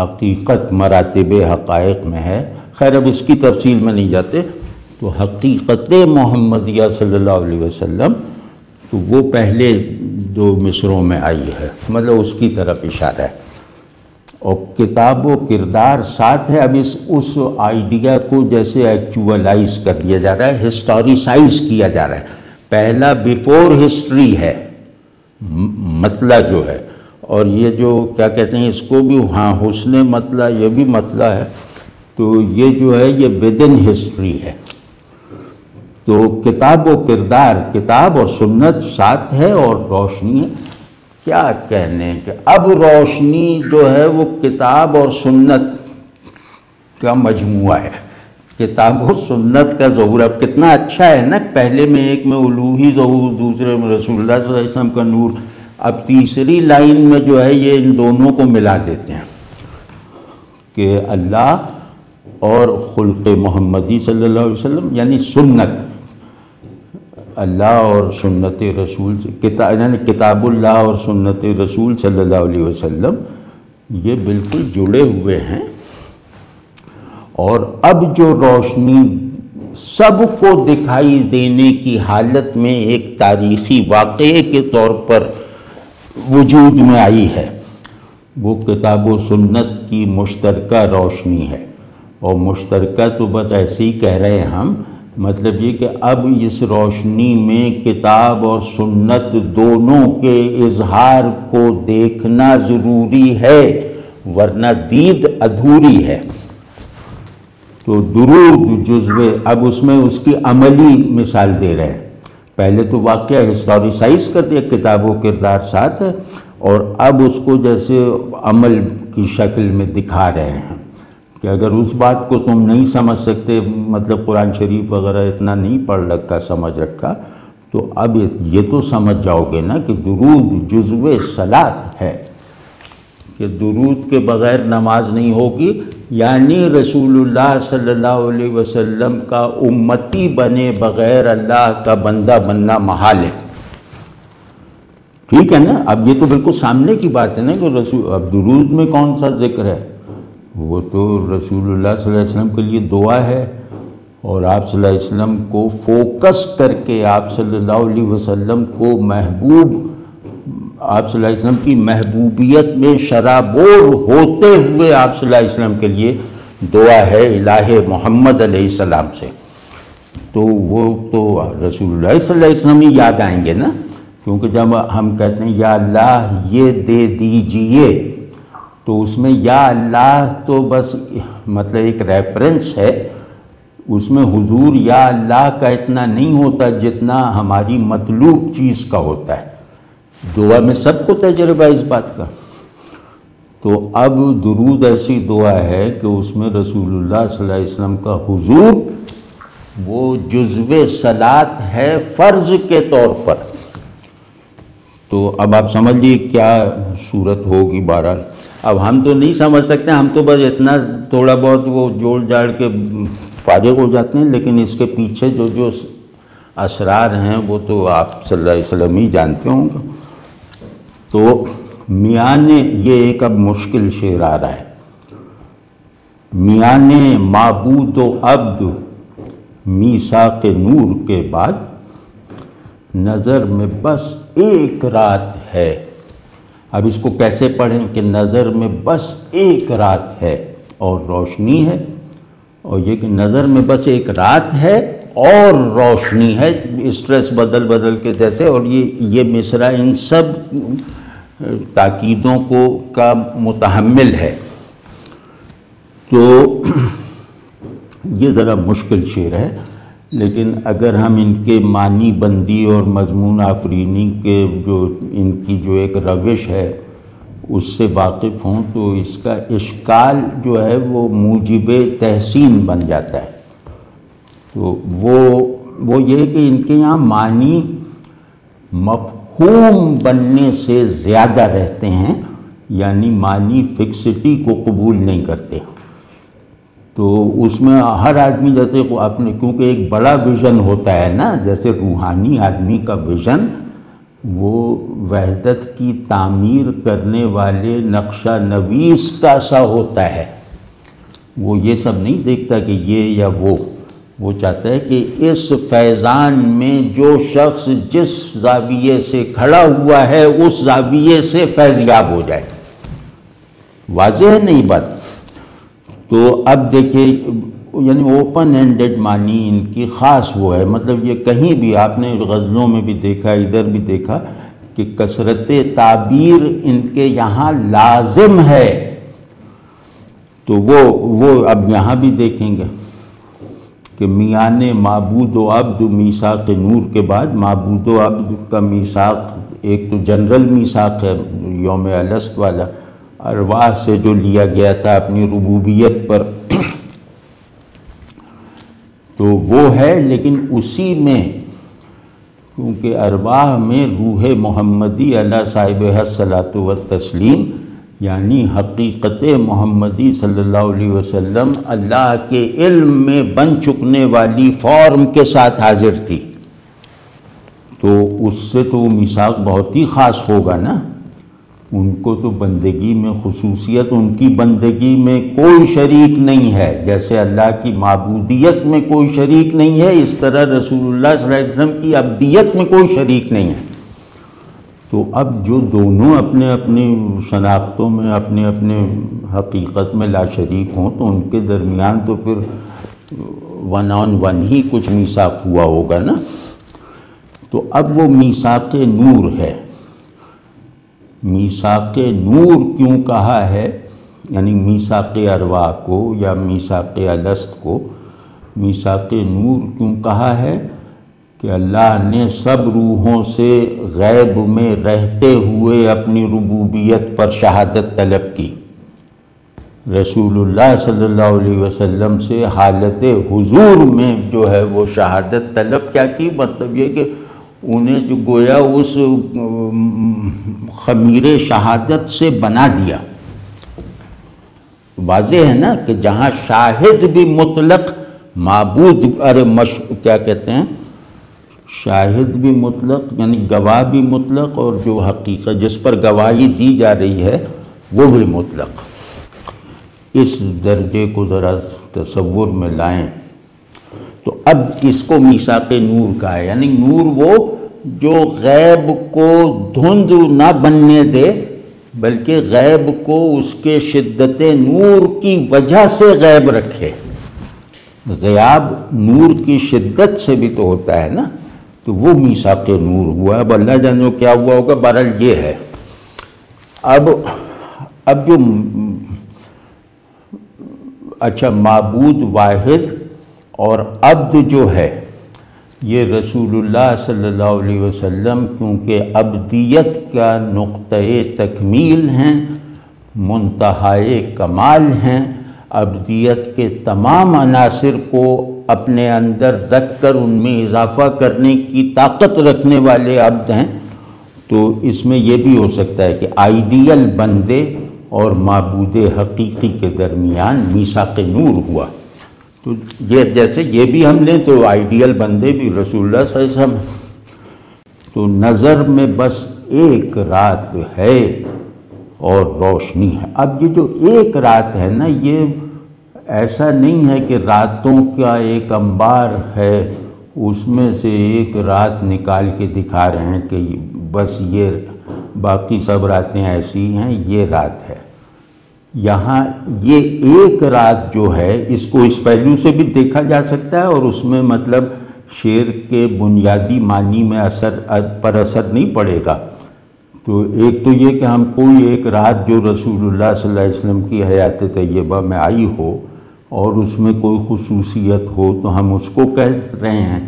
हकीक़त मरातब हक़ाइक़ में है। खैर अब इसकी तफसील में नहीं जाते। तो हकीक़त मोहम्मदिया सल्लल्लाहु अलैहि वसल्लम, तो वो पहले दो मिसरों में आई है, मतलब उसकी तरफ इशारा है। और किताब व किरदार साथ है, अब इस उस आइडिया को जैसे एक्चुअलाइज कर दिया जा रहा है, हिस्टोरिसाइज किया जा रहा है। पहला बिफोर हिस्ट्री है मतला जो है, और ये जो क्या कहते हैं इसको भी, हाँ हुस्ने मतला, ये भी मतला है, तो ये जो है ये विदिन हिस्ट्री है। तो किताब व किरदार, किताब और सुन्नत साथ है और रोशनी है। क्या कहने के अब रोशनी जो है वो किताब और सुन्नत का मजमुआ है, किताब व सुन्नत का ज़हूर। अब कितना अच्छा है ना, पहले में एक में उलूही ज़हूर, दूसरे में रसूलुल्लाह सल्लल्लाहु अलैहि वसल्लम का नूर। अब तीसरी लाइन में जो है ये इन दोनों को मिला देते हैं कि अल्लाह और खुल्क़ मोहम्मदी सल्लल्लाहु अलैहि वसल्लम यानी सुन्नत, अल्लाह और सुन्नत रसूल, यानी किताबुल्लाह और सुन्नत रसूल सल्लल्लाहु अलैहि वसल्लम, ये बिल्कुल जुड़े हुए हैं। और अब जो रोशनी सबको दिखाई देने की हालत में एक तारीख़ी वाक़ये के तौर पर वजूद में आई है, वो किताब व सुन्नत की मुश्तरका रोशनी है। और मुश्तरका तो बस ऐसे ही कह रहे हैं हम, मतलब ये कि अब इस रोशनी में किताब और सुन्नत दोनों के इजहार को देखना ज़रूरी है, वरना दीद अधूरी है। तो दुरूद जुज्वे, अब उसमें उसकी अमली मिसाल दे रहे हैं। पहले तो वाक़या हिस्टोरिसाइज कर दिया, किताब व किरदार साथ है, और अब उसको जैसे अमल की शक्ल में दिखा रहे हैं कि अगर उस बात को तुम नहीं समझ सकते, मतलब कुरान शरीफ वगैरह इतना नहीं पढ़ रखा, समझ रखा, तो अब ये तो समझ जाओगे ना कि दुरूद जुज्वे सलात है, कि दुरूद के बग़ैर नमाज नहीं होगी। यानी रसूलुल्लाह सल्लल्लाहु अलैहि वसल्लम का उम्मती बने बग़ैर अल्लाह का बंदा बनना महाल है, ठीक है ना। अब ये तो बिल्कुल सामने की बात है ना कि रसूल, अब दुरूद में कौन सा जिक्र है, वो तो रसूलुल्लाह सल्लल्लाहु अलैहि वसल्लम के लिए दुआ है। और आप सल्लल्लाहु अलैहि वसल्लम को फोकस करके, आप सल्लल्लाहु अलैहि वसल्लम को महबूब, आप सल्लल्लाहु अलैहि वसल्लम की महबूबियत में शराबोर होते हुए आप सल्लल्लाहु अलैहि वसल्लम के लिए दुआ है इलाहे मोहम्मद अलैहि सलाम से। तो वो तो रसूलुल्लाह सल्लल्लाहु अलैहि वसल्लम ही याद आएंगे ना, क्योंकि जब हम कहते हैं या अल्लाह ये दे दीजिए, तो उसमें या अल्लाह तो बस मतलब एक रेफरेंस है, उसमें हुजूर या अल्लाह का इतना नहीं होता जितना हमारी मतलूब चीज़ का होता है। दुआ में सबको तजर्बा इस बात का। तो अब दुरूद ऐसी दुआ है कि उसमें रसूलुल्लाह सल्लल्लाहु अलैहि वसल्लम का हुजूर वो जुज्वे सलात है फ़र्ज के तौर पर। तो अब आप समझ लीजिए क्या सूरत होगी। बहरहाल अब हम तो नहीं समझ सकते, हम तो बस इतना थोड़ा बहुत वो जोड़ जाड़ के फारिग हो जाते हैं, लेकिन इसके पीछे जो जो असरार हैं वो तो आप सल्लल्लाहु अलैहि वसल्लम ही जानते होंगे। तो मियाँ ने, ये एक अब मुश्किल शेर आ रहा है, मियाँ ने माबूद व अब्द मीसाक़ नूर के बाद नज़र में बस एक रात है। अब इसको कैसे पढ़ें कि नज़र में बस एक रात है और रोशनी है, और ये कि नज़र में बस एक रात है और रोशनी है, स्ट्रेस बदल बदल के जैसे। और ये मिसरा इन सब ताकीदों को का मुतहम्मिल है। तो ये ज़रा मुश्किल शेर है, लेकिन अगर हम इनके मानी बंदी और मजमून आफरीनी के जो इनकी जो एक रविश है उससे वाकिफ़ हों, तो इसका इश्काल जो है वो मूजिबे तहसीन बन जाता है। तो वो ये कि इनके यहाँ मानी मफहूम बनने से ज़्यादा रहते हैं, यानी मानी फिक्सिटी को कबूल नहीं करते। तो उसमें हर आदमी जैसे अपने, क्योंकि एक बड़ा विज़न होता है ना, जैसे रूहानी आदमी का विज़न वो वहदत की तामीर करने वाले नक्शा नवीस का सा होता है। वो ये सब नहीं देखता कि ये या वो चाहता है कि इस फैज़ान में जो शख्स जिस ज़ाविये से खड़ा हुआ है उस ज़ाविये से फैज़याब हो जाए। वाज़ेह है नहीं बात। तो अब देखिए, यानी ओपन एंडेड मानी इनकी ख़ास वो है, मतलब ये कहीं भी आपने गज़लों में भी देखा, इधर भी देखा कि कसरत ताबीर इनके यहाँ लाजिम है। तो वो अब यहाँ भी देखेंगे कि मियाँ ने माबूद व अब्द मीसाक़ नूर के बाद, माबूद व अब्द का मीसाक़ एक तो जनरल मीसाक़ है यौम अलस्त वाला, अरवाह से जो लिया गया था अपनी रुबूबियत पर, तो वो है, लेकिन उसी में क्योंकि अरवाह में रूह मोहम्मदी अला साहिब सलातो व तस्लीम यानी हकीकत मोहम्मदी सल्लल्लाहु अलैहि वसल्लम अल्लाह के इल्म में बन चुकने वाली फॉर्म के साथ हाजिर थी। तो उससे तो मिसाक बहुत ही ख़ास होगा ना। उनको तो बंदगी में खुसूसियत, उनकी बंदगी में कोई शरीक नहीं है, जैसे अल्लाह की माबूदियत में कोई शरीक नहीं है, इस तरह रसूलुल्लाह सल्लल्लाहु अलैहि वसल्लम की अब्दियत में कोई शरीक नहीं है। तो अब जो दोनों अपने अपने शनाख्तों में अपने अपने हकीकत में लाशरीक हों तो उनके दरमियान तो फिर वन ऑन वन ही कुछ मीसाक हुआ होगा ना। तो अब वो मीसाक नूर है। मीसाक नूर क्यों कहा है, यानी मीसाक अरवा को या मीसाक अलस्त को मीसाक नूर क्यों कहा है कि अल्लाह ने सब रूहों से गैब में रहते हुए अपनी रुबूबियत पर शहादत तलब की। रसूलुल्लाह सल्लल्लाहु अलैहि वसल्लम से हालत हुजूर में जो है वो शहादत तलब क्या की, मतलब ये कि उन्हें जो गोया उस खमीरे शहादत से बना दिया। वाज़े है ना कि जहाँ शाहिद भी मुतलक माबूद क्या कहते हैं, शाहिद भी मुतलक यानी गवाह भी मुतलक, और जो हकीकत जिस पर गवाही दी जा रही है वो भी मुतलक। इस दर्जे को ज़रा तसव्वुर में लाएं। तो अब इसको मीसाक़े नूर का है, यानी नूर वो जो गैब को धुंध ना बनने दे, बल्कि गैब को उसके शिद्दत नूर की वजह से गैब रखे। ग़याब नूर की शिद्दत से भी तो होता है ना। तो वो मीसाक़ नूर हुआ। अब अल्लाह जानो क्या हुआ होगा, बहरहाल ये है। अब जो अच्छा माबूद वाहिद और अब्द जो है, ये रसूलुल्लाह सल्लल्लाहु अलैहि वसल्लम क्योंकि अब्दियत का नुक़्ते तकमील हैं, मुंतहाए कमाल हैं, अब्दियत के तमाम अनासिर को अपने अंदर रख कर उनमें इजाफा करने की ताकत रखने वाले अब्द हैं। तो इसमें यह भी हो सकता है कि आइडियल बंदे और माबूद हकीकी के दरमियान मीसाक़ नूर हुआ। तो ये जैसे ये भी हम लें तो आइडियल बंदे भी रसूलुल्लाह सल्लल्लाहु अलैहि वसल्लम। तो नज़र में बस एक रात है और रोशनी है। अब ये जो एक रात है ना, ये ऐसा नहीं है कि रातों का एक अंबार है उसमें से एक रात निकाल के दिखा रहे हैं कि बस ये बाकी सब रातें ऐसी हैं, ये रात है। यहाँ ये एक रात जो है इसको इस पहलू से भी देखा जा सकता है, और उसमें मतलब शेर के बुनियादी मानी में असर नहीं पड़ेगा। तो एक तो ये कि हम कोई एक रात जो रसूलुल्लाह सल्लल्लाहु अलैहि वसल्लम की हयात तय्यबा में आई हो और उसमें कोई खुसूसियत हो तो हम उसको कह रहे हैं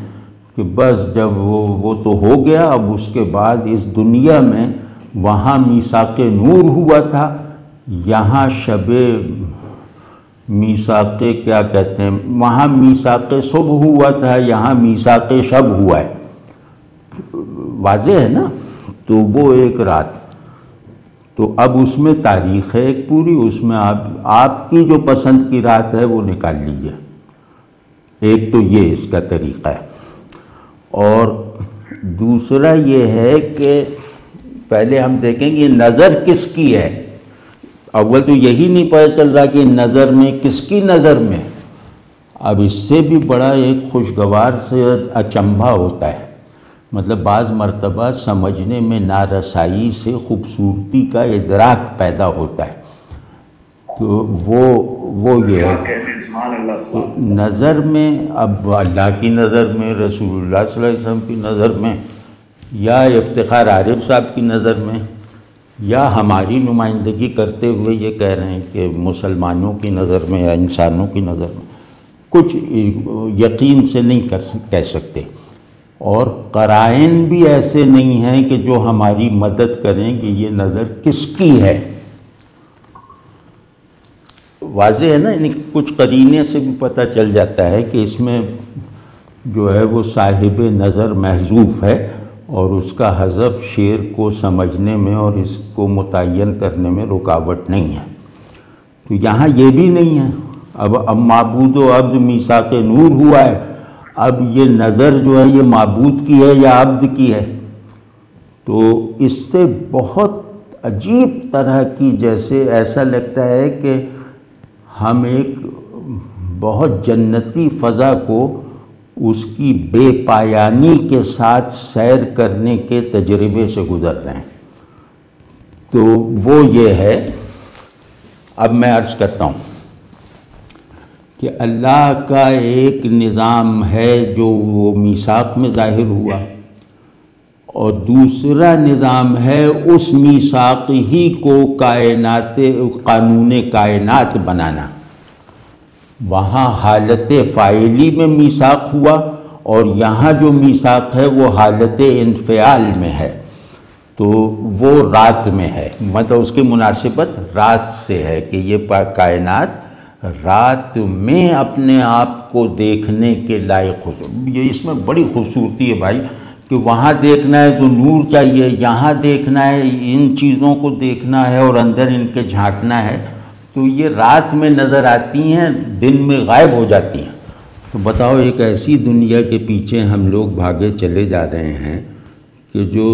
कि बस जब वो तो हो गया। अब उसके बाद इस दुनिया में वहाँ मीसाक़े नूर हुआ था, यहाँ शबे मीसाक़े क्या कहते हैं, वहाँ मीसाक़े सुबह हुआ था, यहाँ मीसाक़े शब हुआ है। वाज़े है ना। तो वो एक रात, तो अब उसमें तारीख़ है एक पूरी, उसमें आपकी जो पसंद की रात है वो निकाल लीजिए। एक तो ये इसका तरीक़ा है। और दूसरा ये है कि पहले हम देखेंगे नज़र किसकी है। अव्वल तो यही नहीं पता चल रहा कि नज़र में किसकी नज़र में। अब इससे भी बड़ा एक खुशगवार से अचंभा होता है, मतलब बाज़ मरतबा समझने में नारसाई से खूबसूरती का इदराक पैदा होता है। तो वो ये है। तो नज़र में, अब अल्लाह की नज़र में, रसूलुल्लाह सल्लल्लाहु अलैहि वसल्लम की नज़र में, या इफ्तिखार आरिफ साहब की नज़र में, या हमारी नुमाइंदगी करते हुए ये कह रहे हैं कि मुसलमानों की नज़र में या इंसानों की नज़र में, कुछ यकीन से नहीं कह सकते। और कराइन भी ऐसे नहीं हैं कि जो हमारी मदद करें कि ये नज़र किसकी है। वाजह है ना, यानी कुछ करीने से भी पता चल जाता है कि इसमें जो है वो साहिब नज़र महजूफ़ है और उसका हज़फ शेर को समझने में और इसको मुतय्यन करने में रुकावट नहीं है। तो यहाँ ये भी नहीं है। अब माबूद अब्द मीसाक़ नूर हुआ है, अब ये नज़र जो है ये माबूद की है या अब्द की है। तो इससे बहुत अजीब तरह की, जैसे ऐसा लगता है कि हम एक बहुत जन्नती फ़ज़ा को उसकी बेपायानी के साथ सैर करने के तजुर्बे से गुज़र रहे हैं। तो वो ये है। अब मैं अर्ज़ करता हूँ कि अल्लाह का एक निज़ाम है जो वो मीसाक़ में ज़ाहिर हुआ, और दूसरा निज़ाम है उस मीसाक़ ही को कानून कायनात बनाना। वहाँ हालत फ़ाइली में मीसाक़ हुआ और यहाँ जो मीसाक़ है वो हालत इन्फ़ियाल में है। तो वो रात में है, मतलब उसकी मुनासिबत रात से है कि ये कायनात रात में अपने आप को देखने के लायक हो। ये इसमें बड़ी खूबसूरती है भाई कि वहाँ देखना है तो नूर चाहिए, यहाँ देखना है इन चीज़ों को देखना है और अंदर इनके झांकना है। तो ये रात में नज़र आती हैं, दिन में गायब हो जाती हैं। तो बताओ, एक ऐसी दुनिया के पीछे हम लोग भागे चले जा रहे हैं कि जो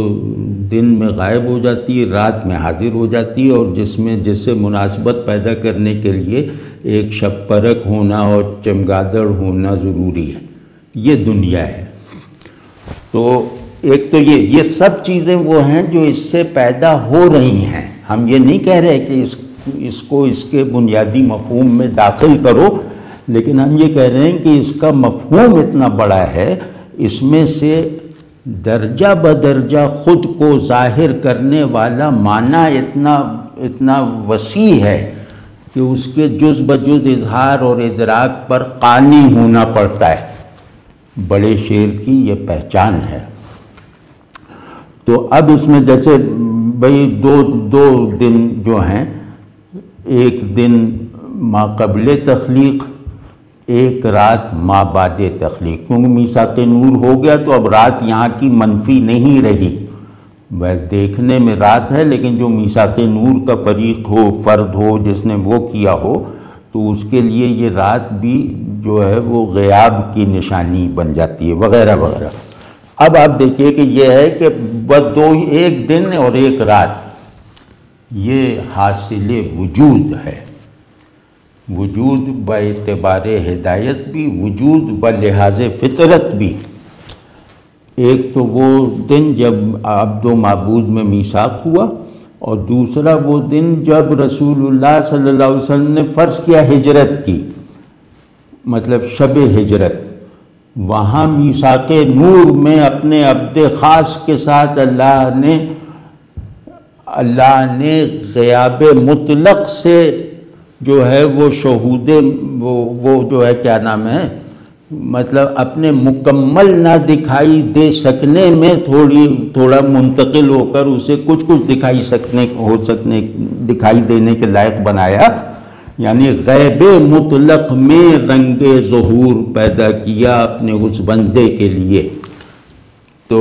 दिन में गायब हो जाती है, रात में हाजिर हो जाती है, और जिसमें जिससे मुनासबत पैदा करने के लिए एक शब परक होना और चमगादड़ होना ज़रूरी है। ये दुनिया है। तो एक तो ये सब चीज़ें वो हैं जो इससे पैदा हो रही हैं। हम ये नहीं कह रहे कि इसको इसके बुनियादी मफहूम में दाखिल करो, लेकिन हम ये कह रहे हैं कि इसका मफहूम इतना बड़ा है, इसमें से दर्जा बदर्जा ख़ुद को ज़ाहिर करने वाला माना इतना वसी है कि उसके जुज़ बजुज़ इजहार और इदराक पर कानी होना पड़ता है। बड़े शेर की ये पहचान है। तो अब इसमें जैसे भाई दो दिन जो हैं, एक दिन मा क़बले तख्लीक, एक रात मा बादे तख्लीक। क्योंकि मीसाक़े नूर हो गया तो अब रात यहाँ की मनफी नहीं रही। बस देखने में रात है, लेकिन जो मीसाक़े नूर का फरीक हो, फ़र्द हो, जिसने वो किया हो, तो उसके लिए ये रात भी जो है वो ग़याब की निशानी बन जाती है, वगैरह वगैरह। अब आप देखिए कि ये है कि बस एक दिन और एक रात, ये हासिल वजूद है। वजूद बएतबारे हिदायत भी, वजूद बलिहाज़े फ़ितरत भी। एक तो वो दिन जब अब्द व माबूद में मीसाक़ हुआ, और दूसरा वो दिन जब रसूलुल्लाह सल्लल्लाहु अलैहि वसल्लम ने फ़र्ज़ किया हिजरत की, मतलब शब हिजरत। वहाँ मीसाक़े नूर में अपने अब्दे ख़ास के साथ अल्लाह ने ग़याबे मुतलक से जो है वो शहूदे वो जो है क्या नाम है, मतलब अपने मुकम्मल ना दिखाई दे सकने में थोड़ा मुंतकिल होकर उसे कुछ दिखाई देने के लायक बनाया। यानी ग़ैबे मुतलक में रंगे ज़हूर पैदा किया अपने उस बंदे के लिए। तो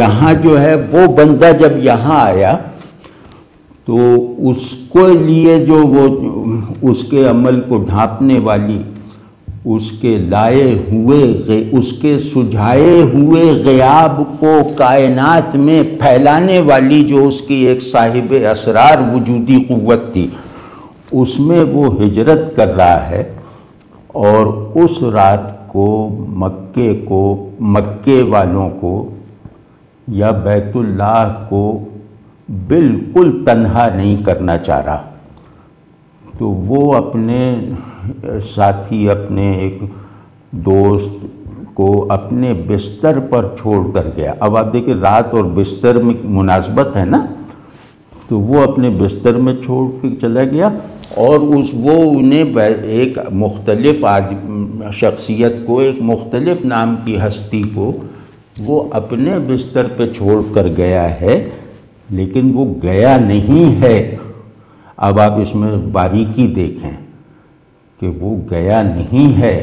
यहाँ जो है वो बंदा जब यहाँ आया तो उसको लिए जो वो उसके अमल को ढांपने वाली, उसके लाए हुए, उसके सुझाए हुए ग़याब को कायनात में फैलाने वाली जो उसकी एक साहिब असरार वजूदी क़ुव्वत थी, उसमें वो हिजरत कर रहा है। और उस रात को मक्के वालों को या बैतुल्लाह को बिल्कुल तन्हा नहीं करना चाह रहा। तो वो अपने साथी, अपने एक दोस्त को अपने बिस्तर पर छोड़ कर गया। अब आप देखिए, रात और बिस्तर में मुनासबत है ना। तो वो अपने बिस्तर में छोड़ कर चला गया, और वो उन्हें एक मुख्तलिफ आदमी, शख्सियत को, एक मुख्तलिफ नाम की हस्ती को वो अपने बिस्तर पर छोड़ कर गया है, लेकिन वो गया नहीं है। अब आप इसमें बारीकी देखें कि वो गया नहीं है,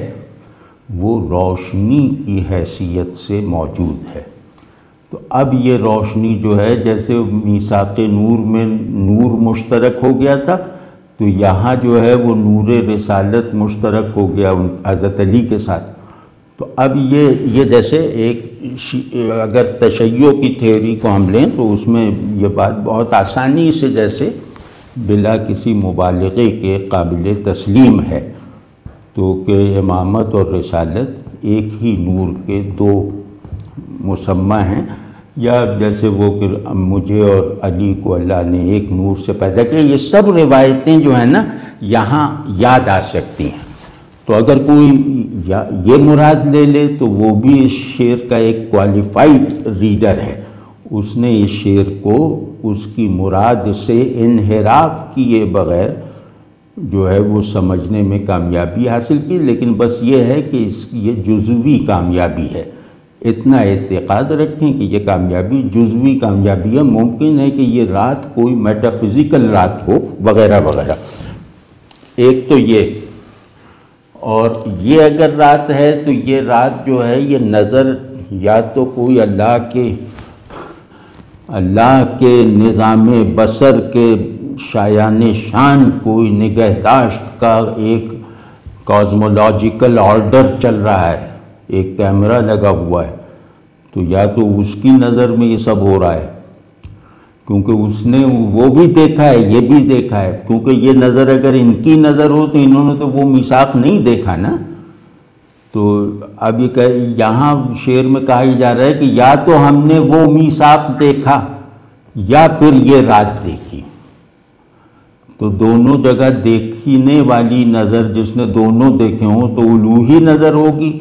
वो रोशनी की हैसियत से मौजूद है। तो अब ये रोशनी जो है, जैसे मीसाक़े नूर में नूर मुश्तरक हो गया था, तो यहाँ जो है वो नूरे रिसालत मुश्तरक हो गया उन हज़रत अली के साथ। तो अब ये जैसे एक अगर तशय्यो की थ्योरी को हम लें तो उसमें ये बात बहुत आसानी से जैसे बिला किसी मुबालगे के काबिल तस्लीम है, तो कि इमामत और रिसालत एक ही नूर के दो मुसम्मा हैं, या जैसे वो कि मुझे और अली को अल्लाह ने एक नूर से पैदा किया। ये सब रिवायतें जो हैं ना यहाँ याद आ सकती हैं। तो अगर कोई ये मुराद ले ले तो वो भी इस शेर का एक क्वालिफाइड रीडर है, उसने इस शेर को उसकी मुराद से इन्हिराफ किए बग़ैर जो है वो समझने में कामयाबी हासिल की। लेकिन बस ये है कि इसकी ये जुज़वी कामयाबी है, इतना एतक़ाद रखें कि ये कामयाबी जुज़वी कामयाबी है। मुमकिन है कि ये रात कोई मेटाफिज़िकल रात हो वगैरह वगैरह। एक तो ये, और ये अगर रात है तो ये रात जो है ये नज़र या तो कोई अल्लाह के निज़ामे बसर के शायान शान कोई निगहदाश्त का एक कॉस्मोलॉजिकल ऑर्डर चल रहा है, एक कैमरा लगा हुआ है, तो या तो उसकी नज़र में ये सब हो रहा है क्योंकि उसने वो भी देखा है ये भी देखा है। क्योंकि ये नज़र अगर इनकी नज़र हो तो इन्होंने तो वो मिसाक नहीं देखा ना। तो अब ये यहाँ शेर में कहा ही जा रहा है कि या तो हमने वो मिसाक देखा या फिर ये रात देखी। तो दोनों जगह देखने वाली नज़र जिसने दोनों देखे हों तो उलूही नज़र होगी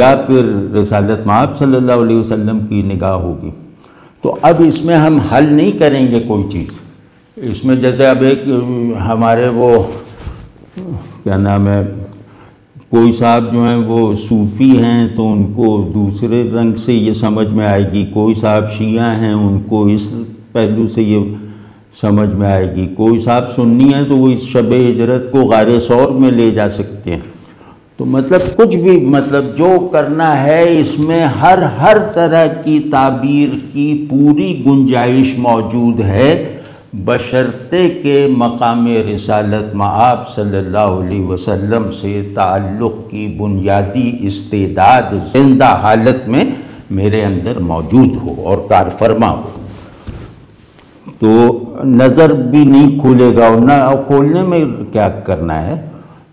या फिर रिसालत माब सल्लल्लाहु अलैहि वसल्लम की निगाह होगी। तो अब इसमें हम हल नहीं करेंगे कोई चीज़ इसमें। जैसे अब एक हमारे वो क्या नाम है, कोई साहब जो हैं वो सूफ़ी हैं तो उनको दूसरे रंग से ये समझ में आएगी, कोई साहब शिया हैं उनको इस पहलू से ये समझ में आएगी, कोई साहब सुन्नी हैं तो वो इस शबे हिजरत को गारे सौर में ले जा सकते हैं। तो मतलब कुछ भी, मतलब जो करना है इसमें हर तरह की ताबीर की पूरी गुंजाइश मौजूद है, बशर्ते के मकाम रिसालत मआब सल्लल्लाहु अलैहि वसल्लम से ताल्लुक़ की बुनियादी इस्तेदाद जिंदा हालत में मेरे अंदर मौजूद हो और कारफरमा हो। तो नज़र भी नहीं खुलेगा और ना खोलने में क्या करना है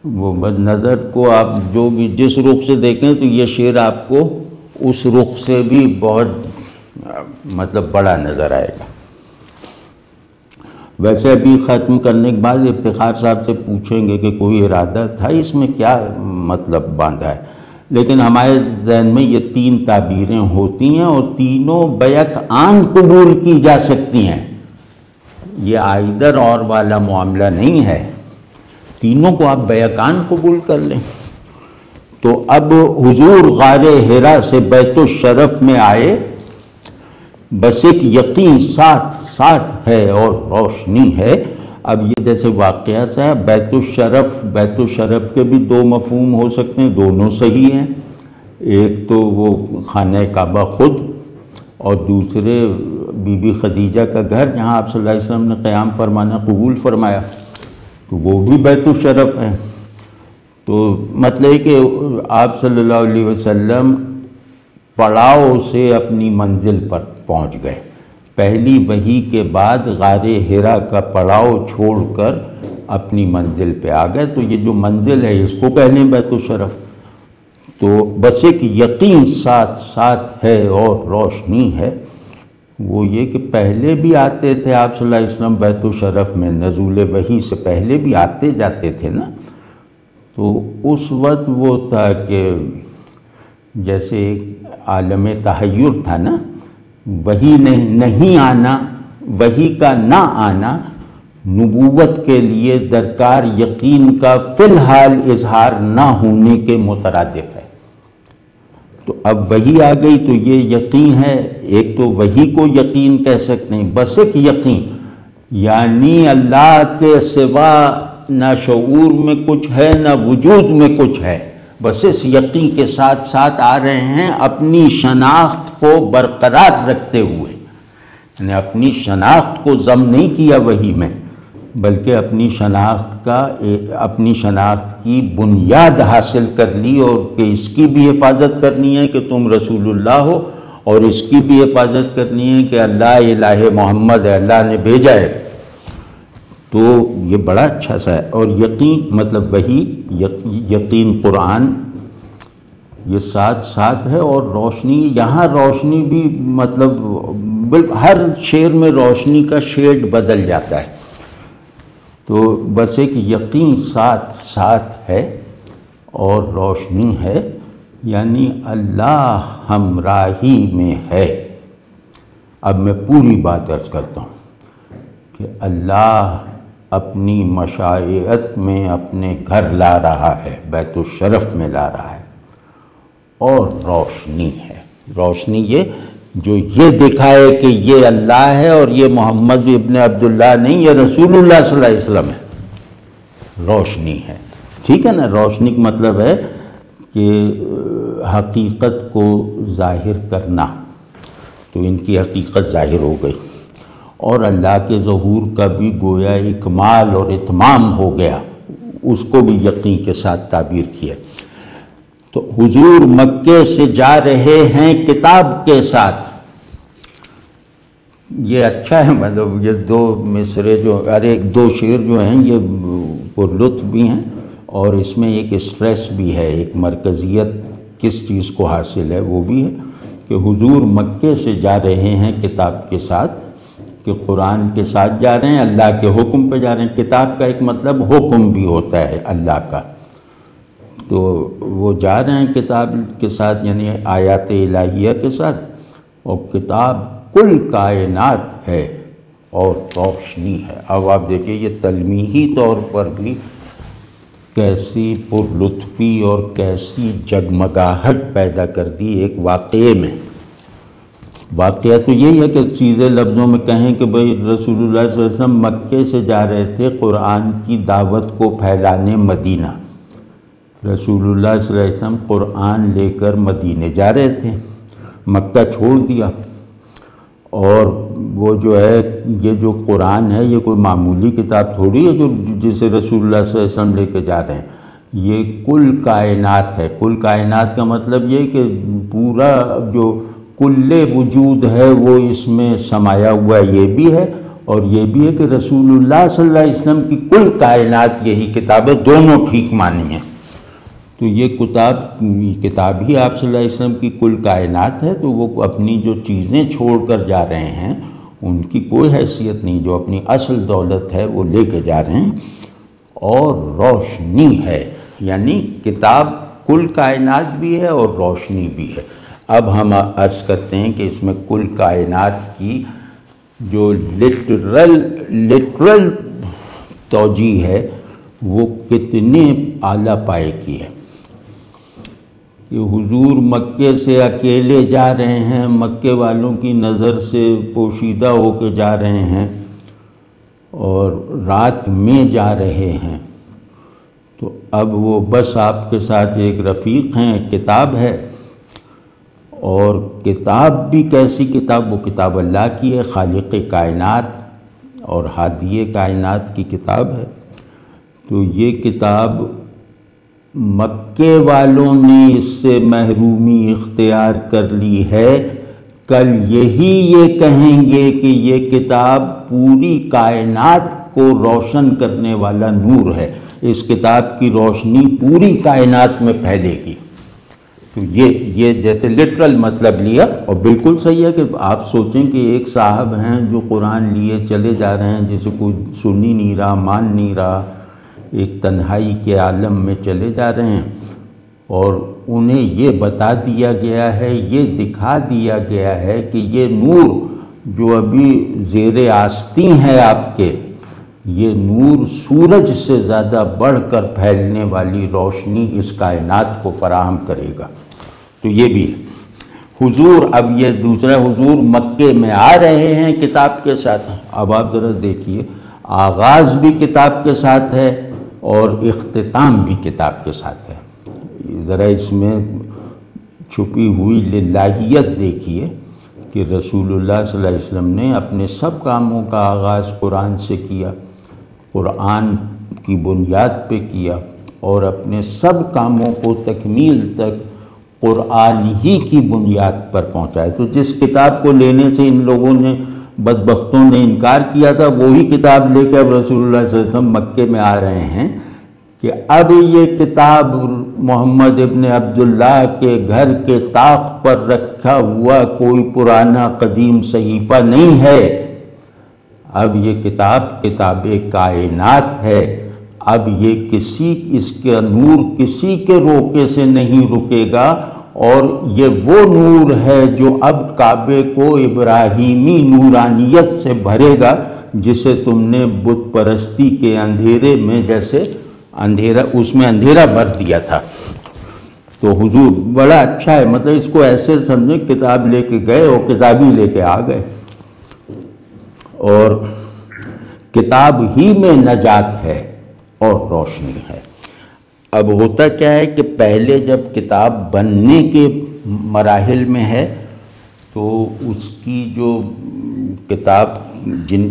वो, बस नज़र को आप जो भी जिस रुख से देखें तो ये शेर आपको उस रुख से भी बहुत मतलब बड़ा नज़र आएगा। वैसे अभी ख़त्म करने के बाद इफ्तिखार साहब से पूछेंगे कि कोई इरादा था इसमें, क्या मतलब बांधा है। लेकिन हमारे जहन में ये तीन ताबीरें होती हैं और तीनों बैक आन कबूल की जा सकती हैं, ये आइदर और वाला मामला नहीं है, तीनों को आप बयाकान कबूल कर लें। तो अब हुजूर गारे हिरा से बैतुल शरफ में आए, बस एक यकीन साथ साथ है और रोशनी है। अब ये जैसे वाक़या सा है, बैतुल शरफ के भी दो मफहूम हो सकते हैं, दोनों सही हैं। एक तो वो खाने काबा खुद और दूसरे बीबी खदीजा का घर जहाँ आप सल्लल्लाहु अलैहि वसल्लम ने क़याम फरमाना कबूल फरमाया, तो वो भी बैतुल शरफ है। तो मतलब है कि आप सल्लल्लाहु अलैहि वसल्लम पड़ाव से अपनी मंजिल पर पहुंच गए। पहली वही के बाद गारे हिरा का पड़ाव छोड़कर अपनी मंजिल पे आ गए। तो ये जो मंजिल है इसको कहने बैतुल शरफ। तो बस एक यकीन साथ साथ है और रोशनी है, वो ये कि पहले भी आते थे आप सल्लल्लाहु अलैहि वसल्लम बैतुल शरफ में, नज़ूल वही से पहले भी आते जाते थे ना। तो उस वक्त वो था कि जैसे एक आलम तहय्युर था ना, वही नहीं आना, वही का ना आना नबूवत के लिए दरकार यकीन का फ़िलहाल इजहार ना होने के मुतरादिफ है। तो अब वही आ गई तो ये यकीन है, एक तो वही को यकीन कह सकते हैं, बस एक यकीन यानी अल्लाह के सिवा ना शऊर में कुछ है ना वजूद में कुछ है, बस इस यकीन के साथ साथ आ रहे हैं अपनी शनाख्त को बरकरार रखते हुए। यानी अपनी शनाख्त को जम नहीं किया वही में, बल्कि अपनी शनाख्त की बुनियाद हासिल कर ली और कि इसकी भी हिफाजत करनी है कि तुम रसूलुल्लाह हो, और इसकी भी हिफाजत करनी है कि अल्लाह इलाहे मोहम्मद है, अल्लाह ने भेजा है। तो ये बड़ा अच्छा सा है। और यकीन मतलब वही यकीन कुरान, ये साथ साथ है। और रोशनी, यहाँ रोशनी भी मतलब बिल्कुल हर शेर में रोशनी का शेड बदल जाता है। तो बस एक यकीन साथ साथ है और रोशनी है, यानी अल्लाह हमराही में है। अब मैं पूरी बात अर्ज करता हूँ कि अल्लाह अपनी मशायत में अपने घर ला रहा है, बैतुशरफ में ला रहा है, और रोशनी है। रोशनी ये जो ये दिखा है कि ये अल्लाह है और ये मोहम्मद इब्न अब्दुल्लाह नहीं, ये रसूलुल्लाह सल्लल्लाहु अलैहि वसल्लम है, रोशनी है। ठीक है ना। रोशनी का मतलब है कि हकीकत को ज़ाहिर करना। तो इनकी हकीकत ज़ाहिर हो गई और अल्लाह के ज़हूर का भी गोया इकमाल और इत्माम हो गया, उसको भी यकीन के साथ ताबीर किया। तो हुजूर मक्के से जा रहे हैं किताब के साथ। ये अच्छा है, मतलब ये दो मिसरे जो दो शेर जो हैं ये लुत्फ़ भी हैं और इसमें एक स्ट्रेस भी है, एक मरकज़ियत किस चीज़ को हासिल है वो भी है कि हुजूर मक्के से जा रहे हैं किताब के साथ, कि कुरान के साथ जा रहे हैं, अल्लाह के हुक्म पे जा रहे हैं। किताब का एक मतलब हुक्म भी होता है अल्लाह का। तो वो जा रहे हैं किताब के साथ, यानी आयात इलाहिया के साथ, और किताब कुल कायनात है और रोशनी है। अब आप देखिए ये तलमीही तौर पर भी कैसी पुरलुत्फ़ी और कैसी जगमगाहट पैदा कर दी एक वाक़े में। वाक़या तो यही है कि सीधे लफ्ज़ों में कहें कि भाई रसूलुल्लाह सल्लल्लाहु अलैहि वसल्लम मक्के से जा रहे थे कुरान की दावत को फैलाने मदीना। रसूलुल्लाह सल्लल्लाहु अलैहि वसल्लम कुरान लेकर मदीने जा रहे थे, मक्का छोड़ दिया। और वो जो है ये जो कुरान है ये कोई मामूली किताब थोड़ी है जो जिसे रसूलुल्लाह सल्लल्लाहु अलैहि वसल्लम लेके जा रहे हैं, ये कुल कायनात है। कुल कायनात का मतलब ये कि पूरा जो कुल्ले वजूद है वो इसमें समाया हुआ ये भी है, और ये भी है कि रसूलुल्लाह सल्लल्लाहु अलैहि वसल्लम की कुल कायनात यही किताबें दोनों ठीक मानी हैं। तो ये किताब ही आप सल्लल्लाहु अलैहि वसल्लम की कुल कायनात है। तो वो अपनी जो चीज़ें छोड़ कर जा रहे हैं उनकी कोई हैसियत नहीं, जो अपनी असल दौलत है वो लेके जा रहे हैं। और रोशनी है, यानी किताब कुल कायनात भी है और रोशनी भी है। अब हम अर्ज करते हैं कि इसमें कुल कायनात की जो लिटरल तौजी है वो कितने आला पाए की है कि हुजूर मक्के से अकेले जा रहे हैं, मक्के वालों की नज़र से पोशीदा होकर जा रहे हैं और रात में जा रहे हैं। तो अब वो बस आपके साथ एक रफ़ीक़ हैं, किताब है। और किताब भी कैसी किताब? वो किताब अल्लाह की है, खालिक़े कायनात और हादिए कायनात की किताब है। तो ये किताब मक्के वालों ने इससे महरूमी इख्तियार कर ली है। कल ये कहेंगे कि ये किताब पूरी कायनात को रोशन करने वाला नूर है, इस किताब की रोशनी पूरी कायनात में फैलेगी। तो ये जैसे लिटरल मतलब लिया, और बिल्कुल सही है कि आप सोचें कि एक साहब हैं जो कुरान लिए चले जा रहे हैं, जिसे कोई सुन ही नहीं रहा, मान नहीं रहा, एक तन्हाई के आलम में चले जा रहे हैं और उन्हें ये बता दिया गया है, ये दिखा दिया गया है कि ये नूर जो अभी ज़ेरे आस्ती है आपके, ये नूर सूरज से ज़्यादा बढ़कर फैलने वाली रोशनी इस कायनात को फराहम करेगा। तो ये भी हुजूर, अब ये दूसरा हुजूर मक्के में आ रहे हैं किताब के साथ। अब आप ज़रा देखिए, आगाज़ भी किताब के साथ है और इख्तिताम भी किताब के साथ है। ज़रा इसमें छुपी हुई लिल्लाहियत देखिए कि रसूलुल्लाह सल्लल्लाहु अलैहि वसल्लम ने अपने सब कामों का आगाज़ कुरान से किया, कुरान की बुनियाद पे किया और अपने सब कामों को तकमील तक कुरान ही की बुनियाद पर पहुँचाए। तो जिस किताब को लेने से इन लोगों ने बदबख्तों ने इनकार किया था, वही किताब लेकर अब रसूलुल्लाह सल्लल्लाहु अलैहि वसल्लम मक्के में आ रहे हैं कि अब ये किताब मोहम्मद इब्ने अब्दुल्लाह के घर के ताक़ पर रखा हुआ कोई पुराना कदीम सहीफ़ा नहीं है, अब ये किताब किताबे कायनात है। अब ये इसका नूर किसी के रोके से नहीं रुकेगा और ये वो नूर है जो अब काबे को इब्राहीमी नूरानियत से भरेगा, जिसे तुमने बुत परस्ती के अंधेरे में जैसे अंधेरा उसमें अंधेरा भर दिया था। तो हुजूर बड़ा अच्छा है, मतलब इसको ऐसे समझे किताब लेके गए और किताब ही लेके आ गए और किताब ही में नजात है और रोशनी है। अब होता क्या है कि पहले जब किताब बनने के मराहिल में है तो उसकी जो किताब जिन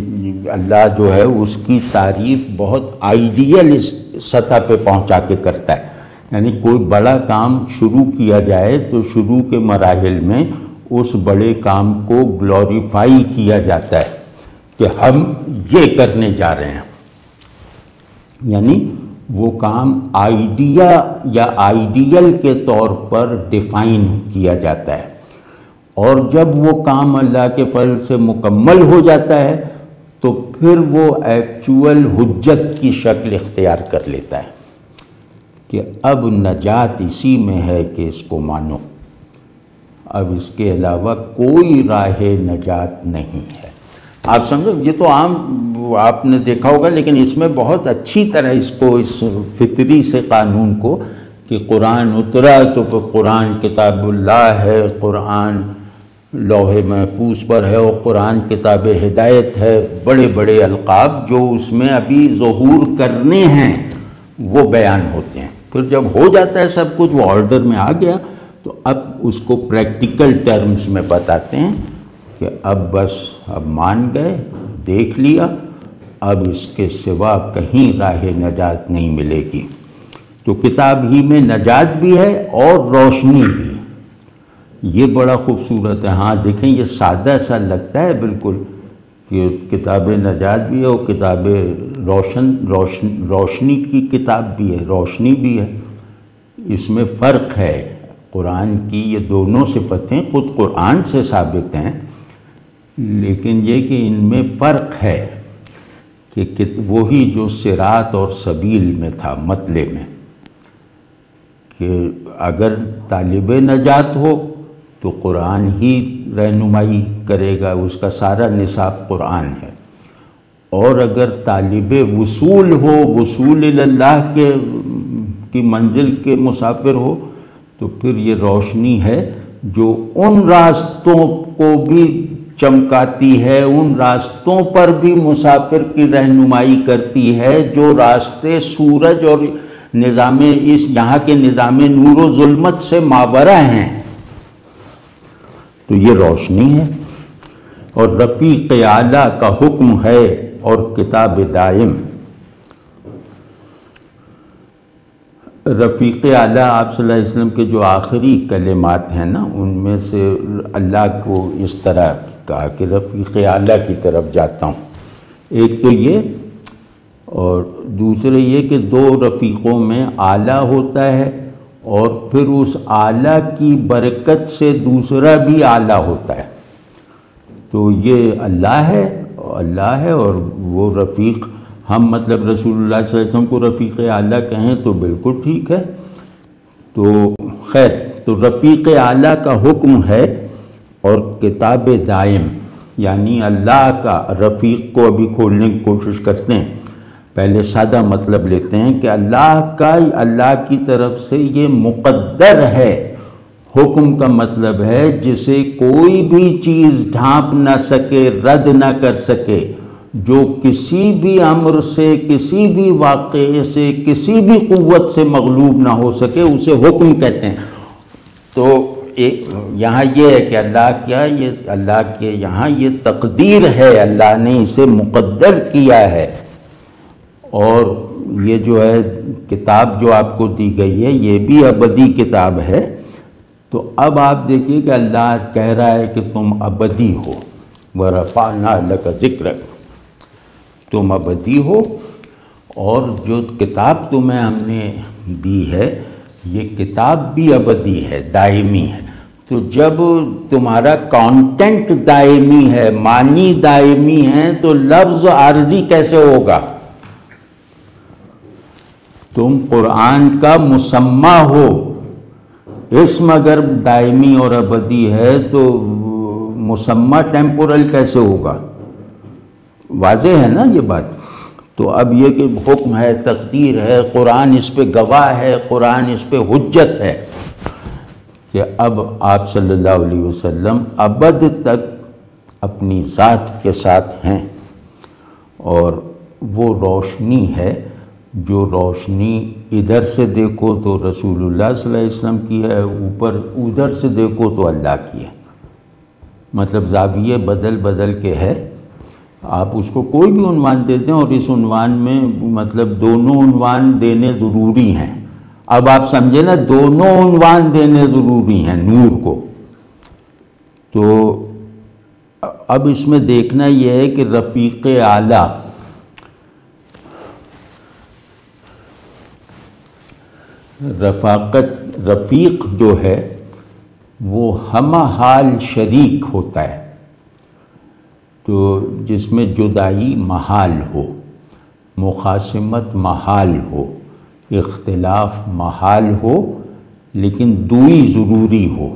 अल्लाह जो है उसकी तारीफ़ बहुत आइडियल सतह पे पहुंचा के करता है, यानी कोई बड़ा काम शुरू किया जाए तो शुरू के मराहिल में उस बड़े काम को ग्लोरीफाई किया जाता है कि हम ये करने जा रहे हैं, यानी वो काम आइडिया या आइडियल के तौर पर डिफाइन किया जाता है। और जब वो काम अल्लाह के फजल से मुकम्मल हो जाता है तो फिर वो एक्चुअल हुज्जत की शक्ल इख्तियार कर लेता है कि अब नजात इसी में है कि इसको मानो, अब इसके अलावा कोई राह नजात नहीं है। आप समझो ये तो आम आपने देखा होगा, लेकिन इसमें बहुत अच्छी तरह इसको इस फितरी से कानून को कि कुरान उतरा तो कुरान किताबुल्लाह है, कुरान लौहे महफूज पर है और कुरान किताब हिदायत है, बड़े बड़े अलक़ाब जो उसमें अभी ज़हूर करने हैं वो बयान होते हैं। फिर जब हो जाता है सब कुछ वो ऑर्डर में आ गया तो अब उसको प्रैक्टिकल टर्म्स में बताते हैं कि अब बस अब मान गए, देख लिया, अब इसके सिवा कहीं राह नजात नहीं मिलेगी। तो किताब ही में नजात भी है और रोशनी भी, ये बड़ा खूबसूरत है। हाँ देखें ये सादा सा लगता है बिल्कुल कि किताब नजात भी है और किताब रोशनी की किताब भी है, रोशनी भी है। इसमें फ़र्क है कुरान की, ये दोनों सिफतें ख़ुद कुरान से साबित हैं, लेकिन ये कि इनमें फ़र्क है कि वही जो सिरात और सबील में था मतले में कि अगर तालिबे नजात हो तो कुरान ही रहनुमाई करेगा, उसका सारा निसाब कुरान है, और अगर तालिबे वसूल हो, वसूल इल्लाह की मंजिल के मुसाफिर हो तो फिर ये रोशनी है जो उन रास्तों को भी चमकाती है, उन रास्तों पर भी मुसाफिर की रहनुमाई करती है जो रास्ते सूरज और निज़ामे इस यहाँ के निज़ामे नूर व ज़ुल्मत से मावरा हैं। तो ये रोशनी है और रफ़ीक़ आला का हुक्म है और किताब दायम। रफ़ीक़ आला आप सल्लल्लाहु अलैहि वसल्लम के जो आखिरी कलिमात हैं ना, उनमें से अल्लाह को इस तरह कहा कि रफ़ीक़ आला की तरफ जाता हूँ। एक तो ये और दूसरे ये कि दो रफ़ीक़ों में आला होता है और फिर उस आला की बरकत से दूसरा भी आला होता है। तो ये अल्लाह है और वो रफ़ीक़, हम मतलब रसूलुल्लाह सल्लल्लाहु अलैहि वसल्लम को रफ़ीक़ आला कहें तो बिल्कुल ठीक है। तो खैर, तो रफ़ीक़ आला का हुक्म है और किताब दायम, यानी अल्लाह का रफ़ीक़ को अभी खोलने की कोशिश करते हैं, पहले सादा मतलब लेते हैं कि अल्लाह की तरफ से ये मुक़द्दर है। हुक्म का मतलब है जिसे कोई भी चीज़ ढांप ना सके, रद्द ना कर सके, जो किसी भी अम्र से, किसी भी वाक़े से, किसी भी क़ुव्वत से मग़लूब ना हो सके उसे हुक्म कहते हैं। तो यहाँ ये है कि अल्लाह के यहाँ ये तकदीर है, अल्लाह ने इसे मुक़द्दर किया है। और ये जो है किताब जो आपको दी गई है ये भी अबदी किताब है। तो अब आप देखिए कि अल्लाह कह रहा है कि तुम अबदी हो, वरफ़ाना लक ज़िक्रक, तुम अबदी हो। और जो किताब तुम्हें हमने दी है ये किताब भी अबदी है, दायमी है। तो जब तुम्हारा कंटेंट दायमी है, मानी दायमी है, तो लफ्ज़ आर्जी कैसे होगा? तुम कुरान का मुसम्मा हो, इसम अगर दायमी और अबदी है तो मुसम्मा टेम्पोरल कैसे होगा? वाजे है ना ये बात। तो अब ये कि हुक्म है, तकदीर है, कुरान इस पे गवाह है, कुरान इस पे हुज्जत है कि अब आप सल्लल्लाहु अलैहि वसल्लम अबद तक अपनी ज़ात के साथ हैं। और वो रोशनी है, जो रोशनी इधर से देखो तो रसूलुल्लाह सल्लल्लाहु अलैहि वसल्लम की है, ऊपर उधर से देखो तो अल्लाह की है। मतलब ज़ाविये बदल बदल के है, आप उसको कोई भी उन्वान देते हैं। और इस उन्वान में मतलब दोनों उन्वान देने ज़रूरी हैं। अब आप समझे ना, दोनों उन्वान देने ज़रूरी हैं नूर को। तो अब इसमें देखना यह है कि रफ़ीक़ आला, रफ़ाक़त, रफ़ीक़ जो है वो हम हाल शरीक होता है, तो जिसमें जुदाई महाल हो, मुखासिमत महाल हो, इख्तिलाफ महाल हो, लेकिन दुई ज़रूरी हो।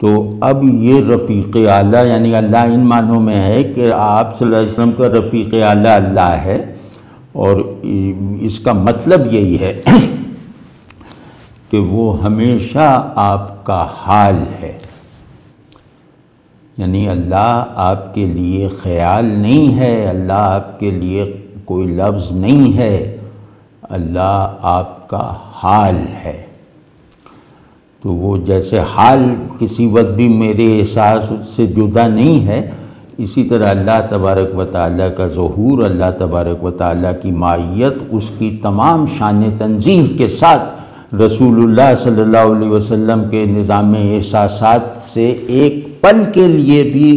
तो अब ये रफ़ीक़ आला यानी अल्लाह इन मानों में है कि आप सल्लल्लाहु अलैहि वसल्लम का रफ़ीक़ आला अल्लाह है। और इसका मतलब यही है कि वो हमेशा आपका हाल है, यानी अल्लाह आपके लिए ख़याल नहीं है, अल्लाह आपके लिए कोई लफ्ज़ नहीं है, अल्लाह आपका हाल है। तो वो जैसे हाल किसी वक्त भी मेरे एहसास से जुदा नहीं है, इसी तरह अल्लाह तबारक व तआला का ज़हूर, अल्लाह तबारक व तआला की माहियत उसकी तमाम शान तंज़ीह के साथ रसूलुल्लाह सल्लल्लाहु अलैहि वसल्लम के निज़ाम एहसासात से एक पल के लिए भी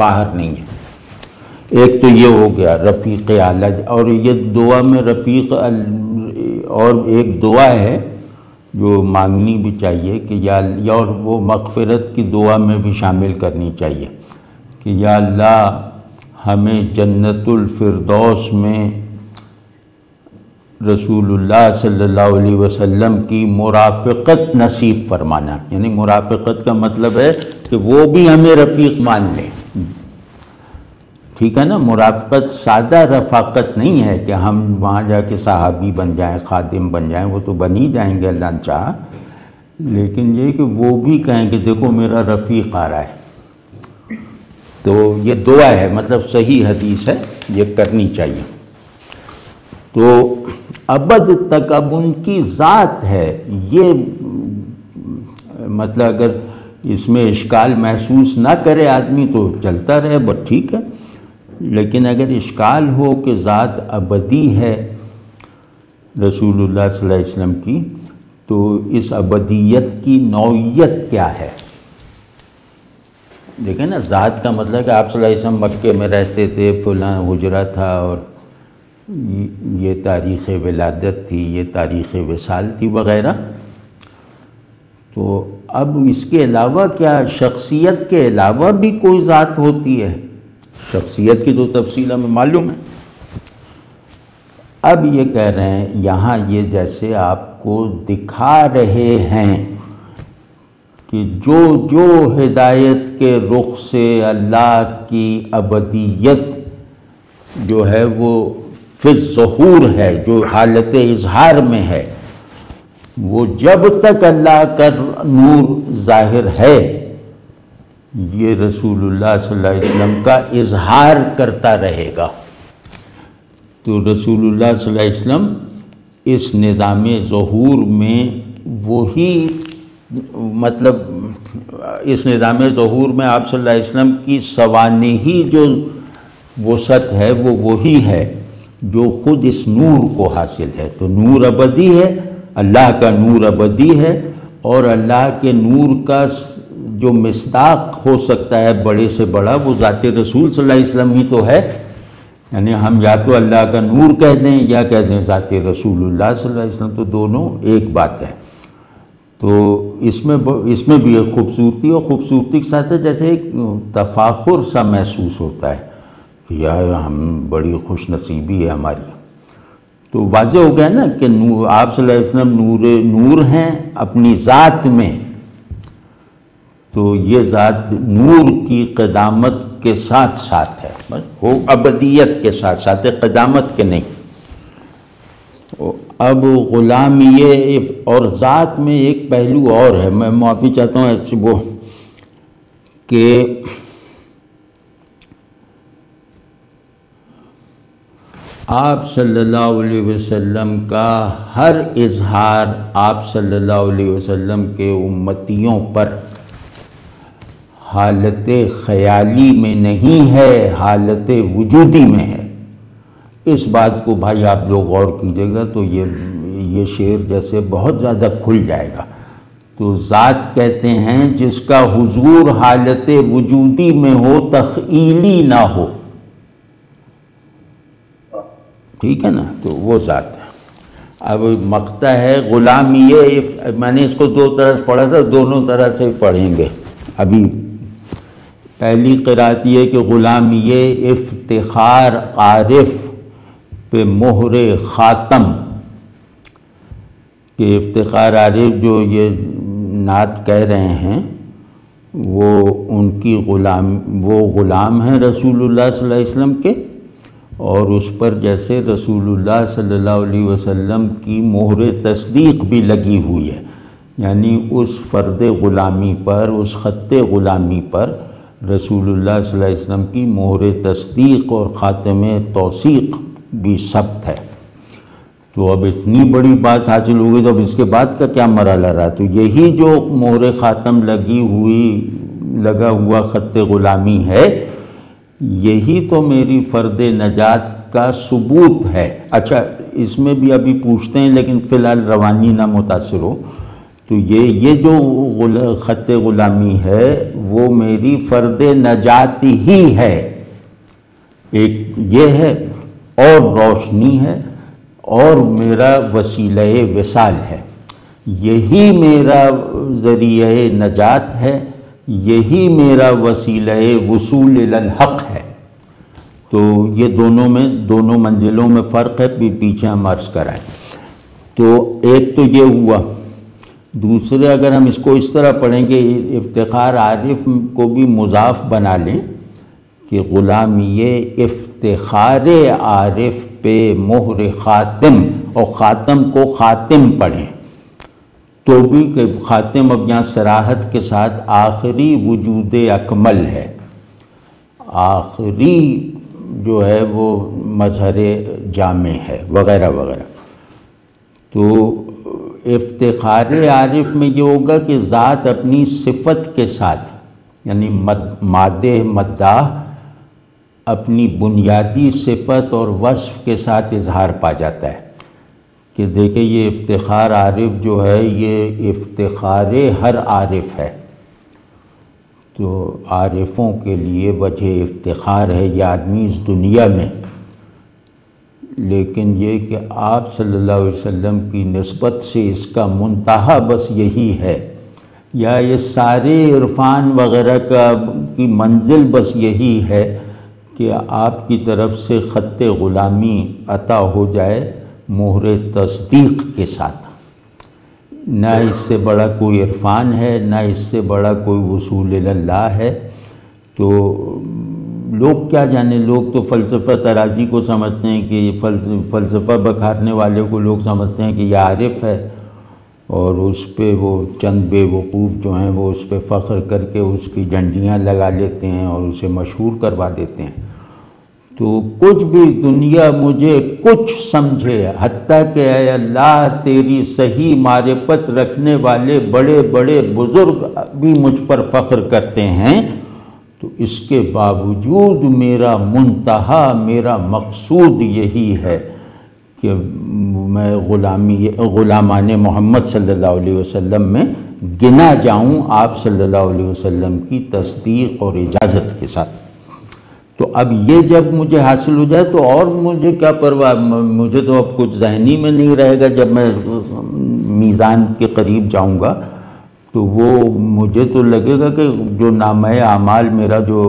बाहर नहीं है। एक तो ये हो गया रफ़ीक़ आला। और ये दुआ में रफ़ीक़, और एक दुआ है जो मांगनी भी चाहिए कि या और वो मग़फ़िरत की दुआ में भी शामिल करनी चाहिए कि या अल्लाह हमें जन्नतुल फिरदौस में रसूलुल्लाह सल्लल्लाहु अलैहि वसल्लम की मुराफ़िक़त नसीब फरमाना। यानी मुराफ़िक़त का मतलब है कि वो भी हमें रफ़ीक़ मान लें, ठीक है ना। मुराफ़िक़त सादा रफ़ाक़त नहीं है कि हम वहाँ जाके सहाबी बन जाएं, ख़ादिम बन जाएं, वो तो बन ही जाएंगे अल्लाह ने चाहा। लेकिन ये कि वो भी कहें कि देखो मेरा रफ़ीक़ आ रहा है। तो ये दुआ है, मतलब सही हदीस है, ये करनी चाहिए। तो अबद तक, अब उनकी ज़ात है ये, मतलब अगर इसमें इश्काल महसूस ना करे आदमी तो चलता रहे, बट ठीक है। लेकिन अगर इश्काल हो कि ज़ात अबदी है रसूलुल्लाह सल्लल्लाहु अलैहि वसल्लम की, तो इस अबदियत की नौइयत क्या है? देखें ना, ज़ात का मतलब कि आप सल्लल्लाहु अलैहि वसल्लम मक्के में रहते थे, फलां हुजरा था, और ये तारीख़ विलादत थी, ये तारीख़ विसाल थी वग़ैरह। तो अब इसके अलावा क्या शख्सियत के अलावा भी कोई ज़ात होती है? शख्सियत की तो तफसील हमें मालूम है। अब ये कह रहे हैं यहाँ, ये जैसे आपको दिखा रहे हैं कि जो जो हिदायत के रुख से अल्लाह की अबदियत जो है वो फिज़्ज़ुहूर है, जो हालत इजहार में है, वो जब तक अल्लाह का नूर ज़ाहिर है ये रसूलुल्लाह सल्लल्लाहु अलैहि वसल्लम का इजहार करता रहेगा। तो रसूलुल्लाह सल्लल्लाहु अलैहि वसल्लम इस निज़ाम ज़हूर में वही मतलब इस निज़ाम ज़हूर में आप सल्लल्लाहु अलैहि वसल्लम की सवानेही जो वसत है वो वही है जो ख़ुद इस नूर को हासिल है। तो नूर अबदी है, अल्लाह का नूर अबदी है और अल्लाह के नूर का जो मिस्ताक हो सकता है बड़े से बड़ा वो ज़ाते रसूल सल्लल्लाहु अलैहि वसल्लम ही तो है। यानी हम या तो अल्लाह का नूर कह दें या कह दें ज़ाते रसूलुल्लाह सल्लल्लाहु अलैहि वसल्लम, तो दोनों एक बात है। तो इसमें भी एक खूबसूरती और खूबसूरती के साथ साथ जैसे एक तफाखुर सा महसूस होता है कि यार हम बड़ी खुशनसीबी है हमारी। तो वाज़े हो गया ना कि आप सल्लल्लाहु अलैहि वसल्लम नूर हैं अपनी ज़ात में। तो ये ज़ात नूर की क़दामत के साथ साथ है, बस हो अबदियत के साथ साथ है, क़दामत के नहीं। अब ग़ुलामिये और ज़ात में एक पहलू और है, मैं माफ़ी चाहता हूँ वो कि आप सल्लल्लाहु अलैहि वसल्लम का हर इजहार आप सल्लल्लाहु अलैहि वसल्लम के उम्मतियों पर हालत ख़याली में नहीं है, हालत वजूदी में है। इस बात को भाई आप लोग गौर कीजिएगा तो ये शेर जैसे बहुत ज़्यादा खुल जाएगा। तो ज़ात कहते हैं जिसका हुजूर हालत वजूदी में हो, तख़ीली ना हो, ठीक है ना। तो वो ज़ात है। अब मकता है ग़ुलामिये, मैंने इसको दो तरह से पढ़ा था, दोनों तरह से पढ़ेंगे। अभी पहली क़िरात ये कि ग़ुलामिये इफ्तिखार आरिफ पे मोहरे ख़ातम, कि इफ्तिखार आरिफ जो ये नात कह रहे हैं वो उनकी ग़ुलाम हैं रसूलुल्लाह सल्लल्लाहु अलैहि वसल्लम के, और उस पर जैसे रसूलुल्लाह सल्लल्लाहु अलैहि वसल्लम की मोहरे तस्दीक भी लगी हुई है। यानी उस फ़र्दे ग़ुलामी पर, उस ख़त्ते ग़ुलामी पर रसूलुल्लाह सल्लल्लाहु अलैहि वसल्लम की मोहरे तस्दीक और ख़ातमे तौसीक़ भी सब्त है। तो अब इतनी बड़ी बात हासिल हो गई, तो अब इसके बाद का क्या मरहला रहा। तो यही जो मोहरे ख़ातम लगा हुआ ख़त्ते ग़ुलामी है, यही तो मेरी फ़र्दे नजात का सबूत है। अच्छा, इसमें भी अभी पूछते हैं लेकिन फ़िलहाल रवानी ना मुतासर हो। तो ये जो ख़त्ते ग़ुलामी है वो मेरी फ़र्दे नजात ही है। एक ये है और रोशनी है और मेरा वसीले विसाल है, यही मेरा ज़रिए नजात है, यही मेरा वसीले वसूल इलल हक़ है। तो ये दोनों मंजिलों में फ़र्क है, पीछे हम अर्ज़ कराएँ। तो एक तो ये हुआ। दूसरे, अगर हम इसको इस तरह पढ़ेंगे, इफ्तिखार आरिफ को भी मुज़ाफ़ बना लें कि ग़ुलामिये इफ्तिखार आरिफ पे मोहर ख़ातिम, और ख़ातम को ख़ातिम पढ़ें तो भी कि ख़ातिम अब यहाँ सराहत के साथ आखिरी वजूद अकमल है, आखिरी जो है वो मजहर जामे है वगैरह वगैरह। तो इफ्तिखार आरिफ में ये होगा कि ज़ात अपनी सिफत के साथ, यानी मादेह मद्दाह अपनी बुनियादी सिफत और वस्फ़ के साथ इजहार पा जाता है। कि देखे ये इफ्तिखार आरिफ जो है ये इफ्तिखार हर आरिफ है। तो आरिफों के लिए वजह इफ्तिखार है ये आदमी इस दुनिया में। लेकिन ये कि आप सल्लल्लाहु अलैहि वसल्लम की निस्बत से इसका मुंतहा बस यही है, या ये सारे इरफान वगैरह की मंजिल बस यही है कि आपकी तरफ से ख़त्ते ग़ुलामी अता हो जाए मोहरे तस्दीक के साथ। ना इससे बड़ा कोई इरफान है, ना इससे बड़ा कोई वसूल इल्लाह है। तो लोग क्या जाने, लोग तो फ़लसफ़ा तराजी को समझते हैं कि फ़लसफ़ा बखारने वाले को लोग समझते हैं कि यह आरिफ है, और उस पे वो चंद बेवकूफ़ जो हैं वो उस पे फ़ख्र करके उसकी झंडियाँ लगा लेते हैं और उसे मशहूर करवा देते हैं। तो कुछ भी दुनिया मुझे कुछ समझे, हत्ता के अल्लाह तेरी सही मारिफत रखने वाले बड़े बड़े बुज़ुर्ग भी मुझ पर फ़ख्र करते हैं, तो इसके बावजूद मेरा मुंतहा, मेरा मकसूद यही है कि मैं ग़ुलामाने मोहम्मद सल्लल्लाहु अलैहि वसल्लम में गिना जाऊँ आप सल्लल्लाहु अलैहि वसल्लम की तस्दीक और इजाज़त के साथ। तो अब ये जब मुझे हासिल हो जाए तो और मुझे क्या परवाह, मुझे तो अब कुछ ज़हनी में नहीं रहेगा। जब मैं मीज़ान के करीब जाऊँगा तो वो मुझे तो लगेगा कि जो नामे आमाल मेरा जो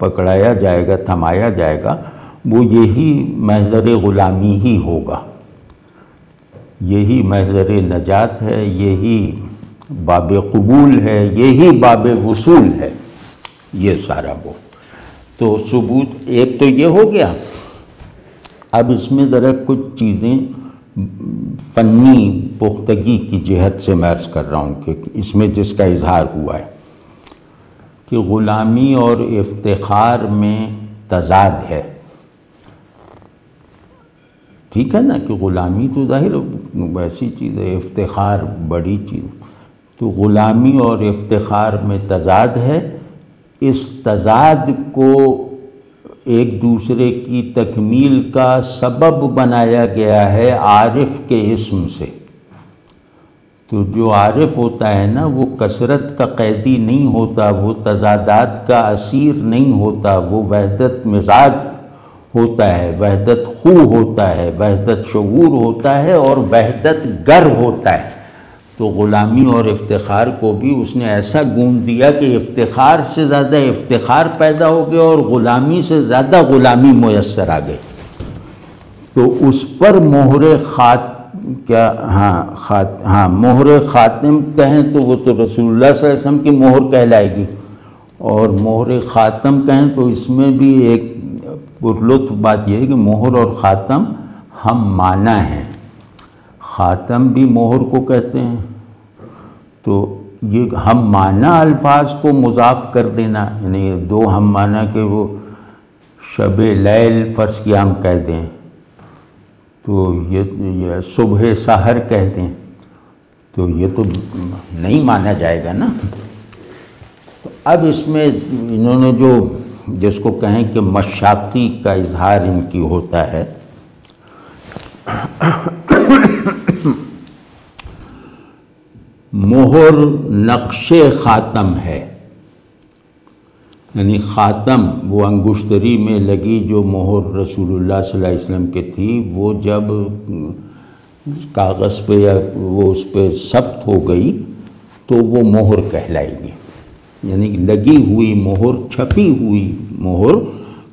पकड़ाया जाएगा, थमाया जाएगा, वो यही महज़र ग़ुलामी ही होगा, यही महज़र नजात है, यही बाब कबूल है, यही बाब वसूल है, ये सारा वो। तो सबूत एक तो ये हो गया। अब इसमें ज़रा कुछ चीज़ें फ़नी पुख्तगी की जिहत से मैं अर्ज़ कर रहा हूँ कि इसमें जिसका इजहार हुआ है कि ग़ुलामी और इफ्तिखार में तजाद है। ठीक है ना कि ग़ुलामी तो ज़ाहिर वैसी चीज़ है, इफ्तिखार बड़ी चीज़। तो ग़ुलामी और इफ्तिखार में तजाद है, इस तजाद को एक दूसरे की तकमील का सबब बनाया गया है आरिफ के इस्म से। तो जो आरिफ होता है ना वो कसरत का कैदी नहीं होता, वो तजादात का असीर नहीं होता, वो वहदत मिजाज होता है, वहदत खू होता है, वहदत शऊर होता है और वहदत गर होता है। तो ग़ुलामी और इफ्तिखार को भी उसने ऐसा गूंद दिया कि इफ्तिखार से ज़्यादा इफ्तिखार पैदा हो गया और ग़ुलामी से ज़्यादा ग़ुलामी मुयस्सर आ गई। तो उस पर मोहरे खात क्या हाँ खात हाँ मोहरे ख़ातिम कहें तो वो तो रसूलुल्लाह सल्लल्लाहु अलैहि वसल्लम की मोहर कहलाएगी, और मोहरे ख़ातम कहें तो इसमें भी एक पुरलुत्फ़ बात यह है कि मोहर और ख़ातम हम माना हैं, ख़ातम भी मोहर को कहते हैं। तो ये हम माना अल्फाज को मुजाफ कर देना, यानी दो हम माना के वो शबे लैल फ़र्ज़ किया हम कह दें, तो ये सुबह सहर कह दें, तो ये तो नहीं माना जाएगा ना। तो अब इसमें इन्होंने जो जिसको कहें कि मशाक़ी का इजहार इनकी होता है, मोहर नक्शे ख़ातम है, यानी ख़ातम वो अंगुश्तरी में लगी जो मोहर रसूलुल्लाह सल्लल्लाहु अलैहि वसल्लम के थी, वो जब कागज़ पे या वो उस पर सब्त हो गई तो वो मोहर कहलाएगी, यानी लगी हुई मोहर, छपी हुई मोहर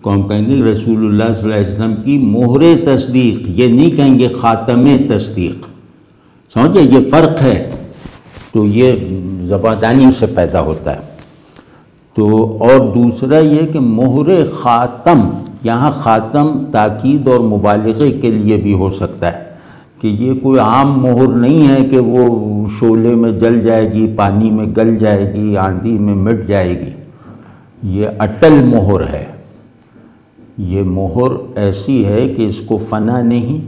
को हम कहेंगे रसूलुल्लाह सल्लल्लाहु अलैहि वसल्लम की मोहरे तस्दीक, ये नहीं कहेंगे ख़ातमे तस्दीक। समझे ये फ़र्क है। तो ये ज़बादानी से पैदा होता है। तो और दूसरा ये कि मोहरे ख़ातम, यहाँ ख़ातम ताकीद और मुबालगे के लिए भी हो सकता है कि ये कोई आम मोहर नहीं है कि वो शोले में जल जाएगी, पानी में गल जाएगी, आंधी में मिट जाएगी। ये अटल मोहर है, ये मोहर ऐसी है कि इसको फना नहीं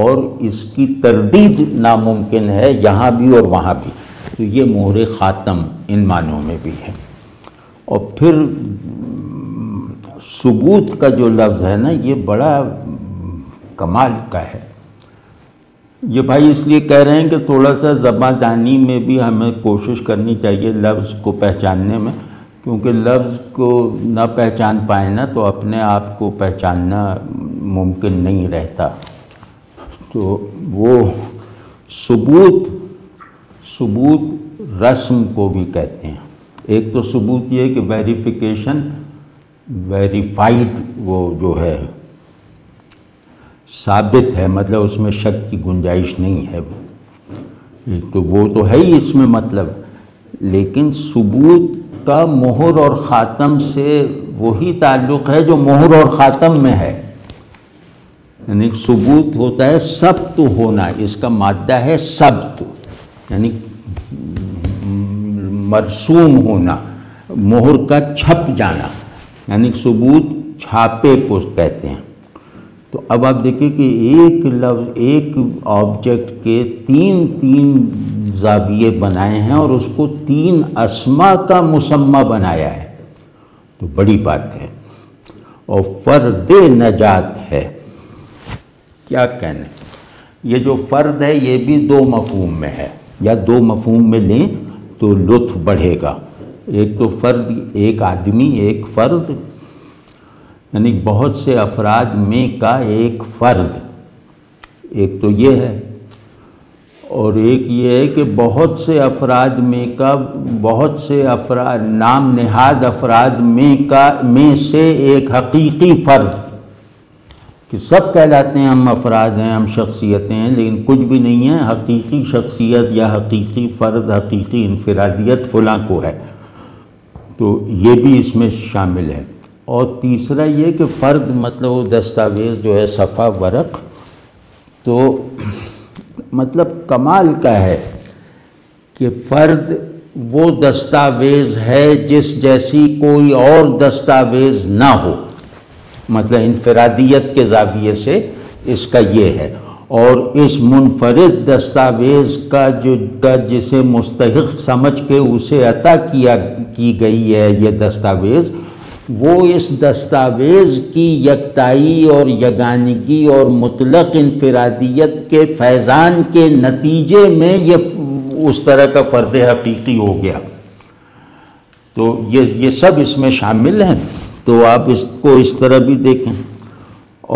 और इसकी तरदीद नामुमकिन है, यहाँ भी और वहाँ भी। तो ये मोहर ख़ातम इन मानों में भी है। और फिर सबूत का जो लफ्ज़ है ना ये बड़ा कमाल का है। ये भाई इसलिए कह रहे हैं कि थोड़ा सा ज़बादानी में भी हमें कोशिश करनी चाहिए लफ्ज़ को पहचानने में, क्योंकि लफ्ज़ को ना पहचान पाए ना तो अपने आप को पहचानना मुमकिन नहीं रहता। तो वो सबूत, सबूत रस्म को भी कहते हैं। एक तो सबूत ये कि वेरिफिकेशन, वेरीफाइड वो जो है साबित है, मतलब उसमें शक की गुंजाइश नहीं है, तो वो तो है ही इसमें मतलब। लेकिन सबूत का मोहर और ख़ातम से वही ताल्लुक़ है जो मोहर और ख़ातम में है। यानी सबूत होता है सब्त होना, इसका मादा है सब्त यानी मरसूम होना, मोहर का छप जाना, यानी सबूत छापे को कहते हैं। तो अब आप देखिए कि एक लफ्ज एक ऑब्जेक्ट के तीन तीन जाविये बनाए हैं और उसको तीन अस्मा का मुसम्मा बनाया है, तो बड़ी बात है और फर्द नजात है। क्या कहने, ये जो फ़र्द है ये भी दो मफहूम में है, या दो मफहूम में लें तो लुत्फ़ बढ़ेगा। एक तो फ़र्द एक आदमी, एक फ़र्द यानी बहुत से अफराद में का एक फ़र्द, एक तो ये है, और एक ये है कि बहुत से अफराद में का, बहुत से अफराद नाम नहाद अफराद में का में से एक हकीकी फ़र्द, कि सब कहलाते हैं हम अफराद हैं, हम शख्सियतें हैं, लेकिन कुछ भी नहीं है। हकीकी शख्सियत या हकीकी फ़र्द, हकीकी इनफरादियत फ़लाँ को है, तो ये भी इसमें शामिल है। और तीसरा ये कि फ़र्द मतलब दस्तावेज़ जो है सफ़ा वरक़, तो मतलब कमाल का है कि फ़र्द वो दस्तावेज़ है जिस जैसी कोई और दस्तावेज़ ना हो, मतलब इनफरादियत के जाविये से इसका ये है। और इस मुनफरद दस्तावेज़ का जो जिसे मुस्तहिक़ समझ के उसे अता की गई है ये दस्तावेज़, वो इस दस्तावेज़ की यकताई और यगानगी और मुतलक इनफरादियत के फैज़ान के नतीजे में ये उस तरह का फ़र्द हकीकी हो गया। तो ये सब इसमें शामिल हैं, तो आप इसको इस तरह भी देखें।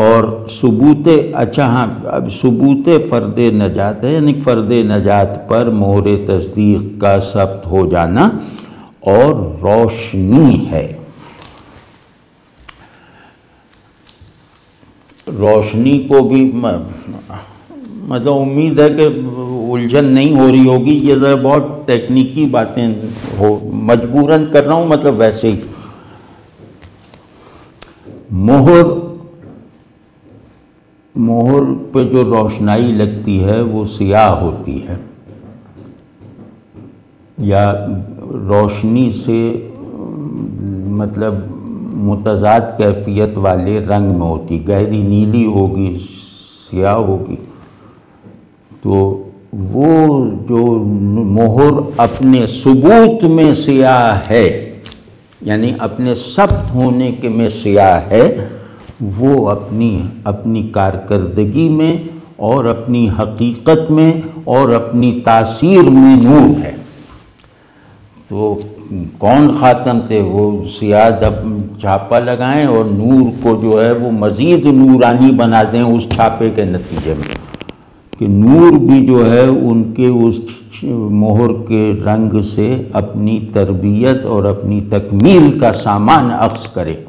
और सबूत, अच्छा हाँ, अब सबूत फ़र्द नजात है, यानी फ़र्द नजात पर मोहर तस्दीक का सब्त हो जाना और रोशनी है। रोशनी को भी मतलब उम्मीद है कि उलझन नहीं हो रही होगी, ये ज़रा बहुत टेक्निकी बातें हो, मजबूरन कर रहा हूँ, मतलब वैसे ही। मोहर पे जो रोशनाई लगती है वो सियाह होती है, या रोशनी से मतलब मुतजाद कैफियत वाले रंग में होती, गहरी नीली होगी, सियाह होगी। तो वो जो मोहर अपने सबूत में सियाह है, यानी अपने सब्त होने के में सियाह है, वो अपनी कारकर्दगी में और अपनी हकीकत में और अपनी तासीर में नूर है। तो कौन खातम थे, वो सियाह छापा लगाएं और नूर को जो है वो मज़ीद नूरानी बना दें उस छापे के नतीजे में, कि नूर भी जो है उनके उस मोहर के रंग से अपनी तरबियत और अपनी तकमील का सामान अक्स करे।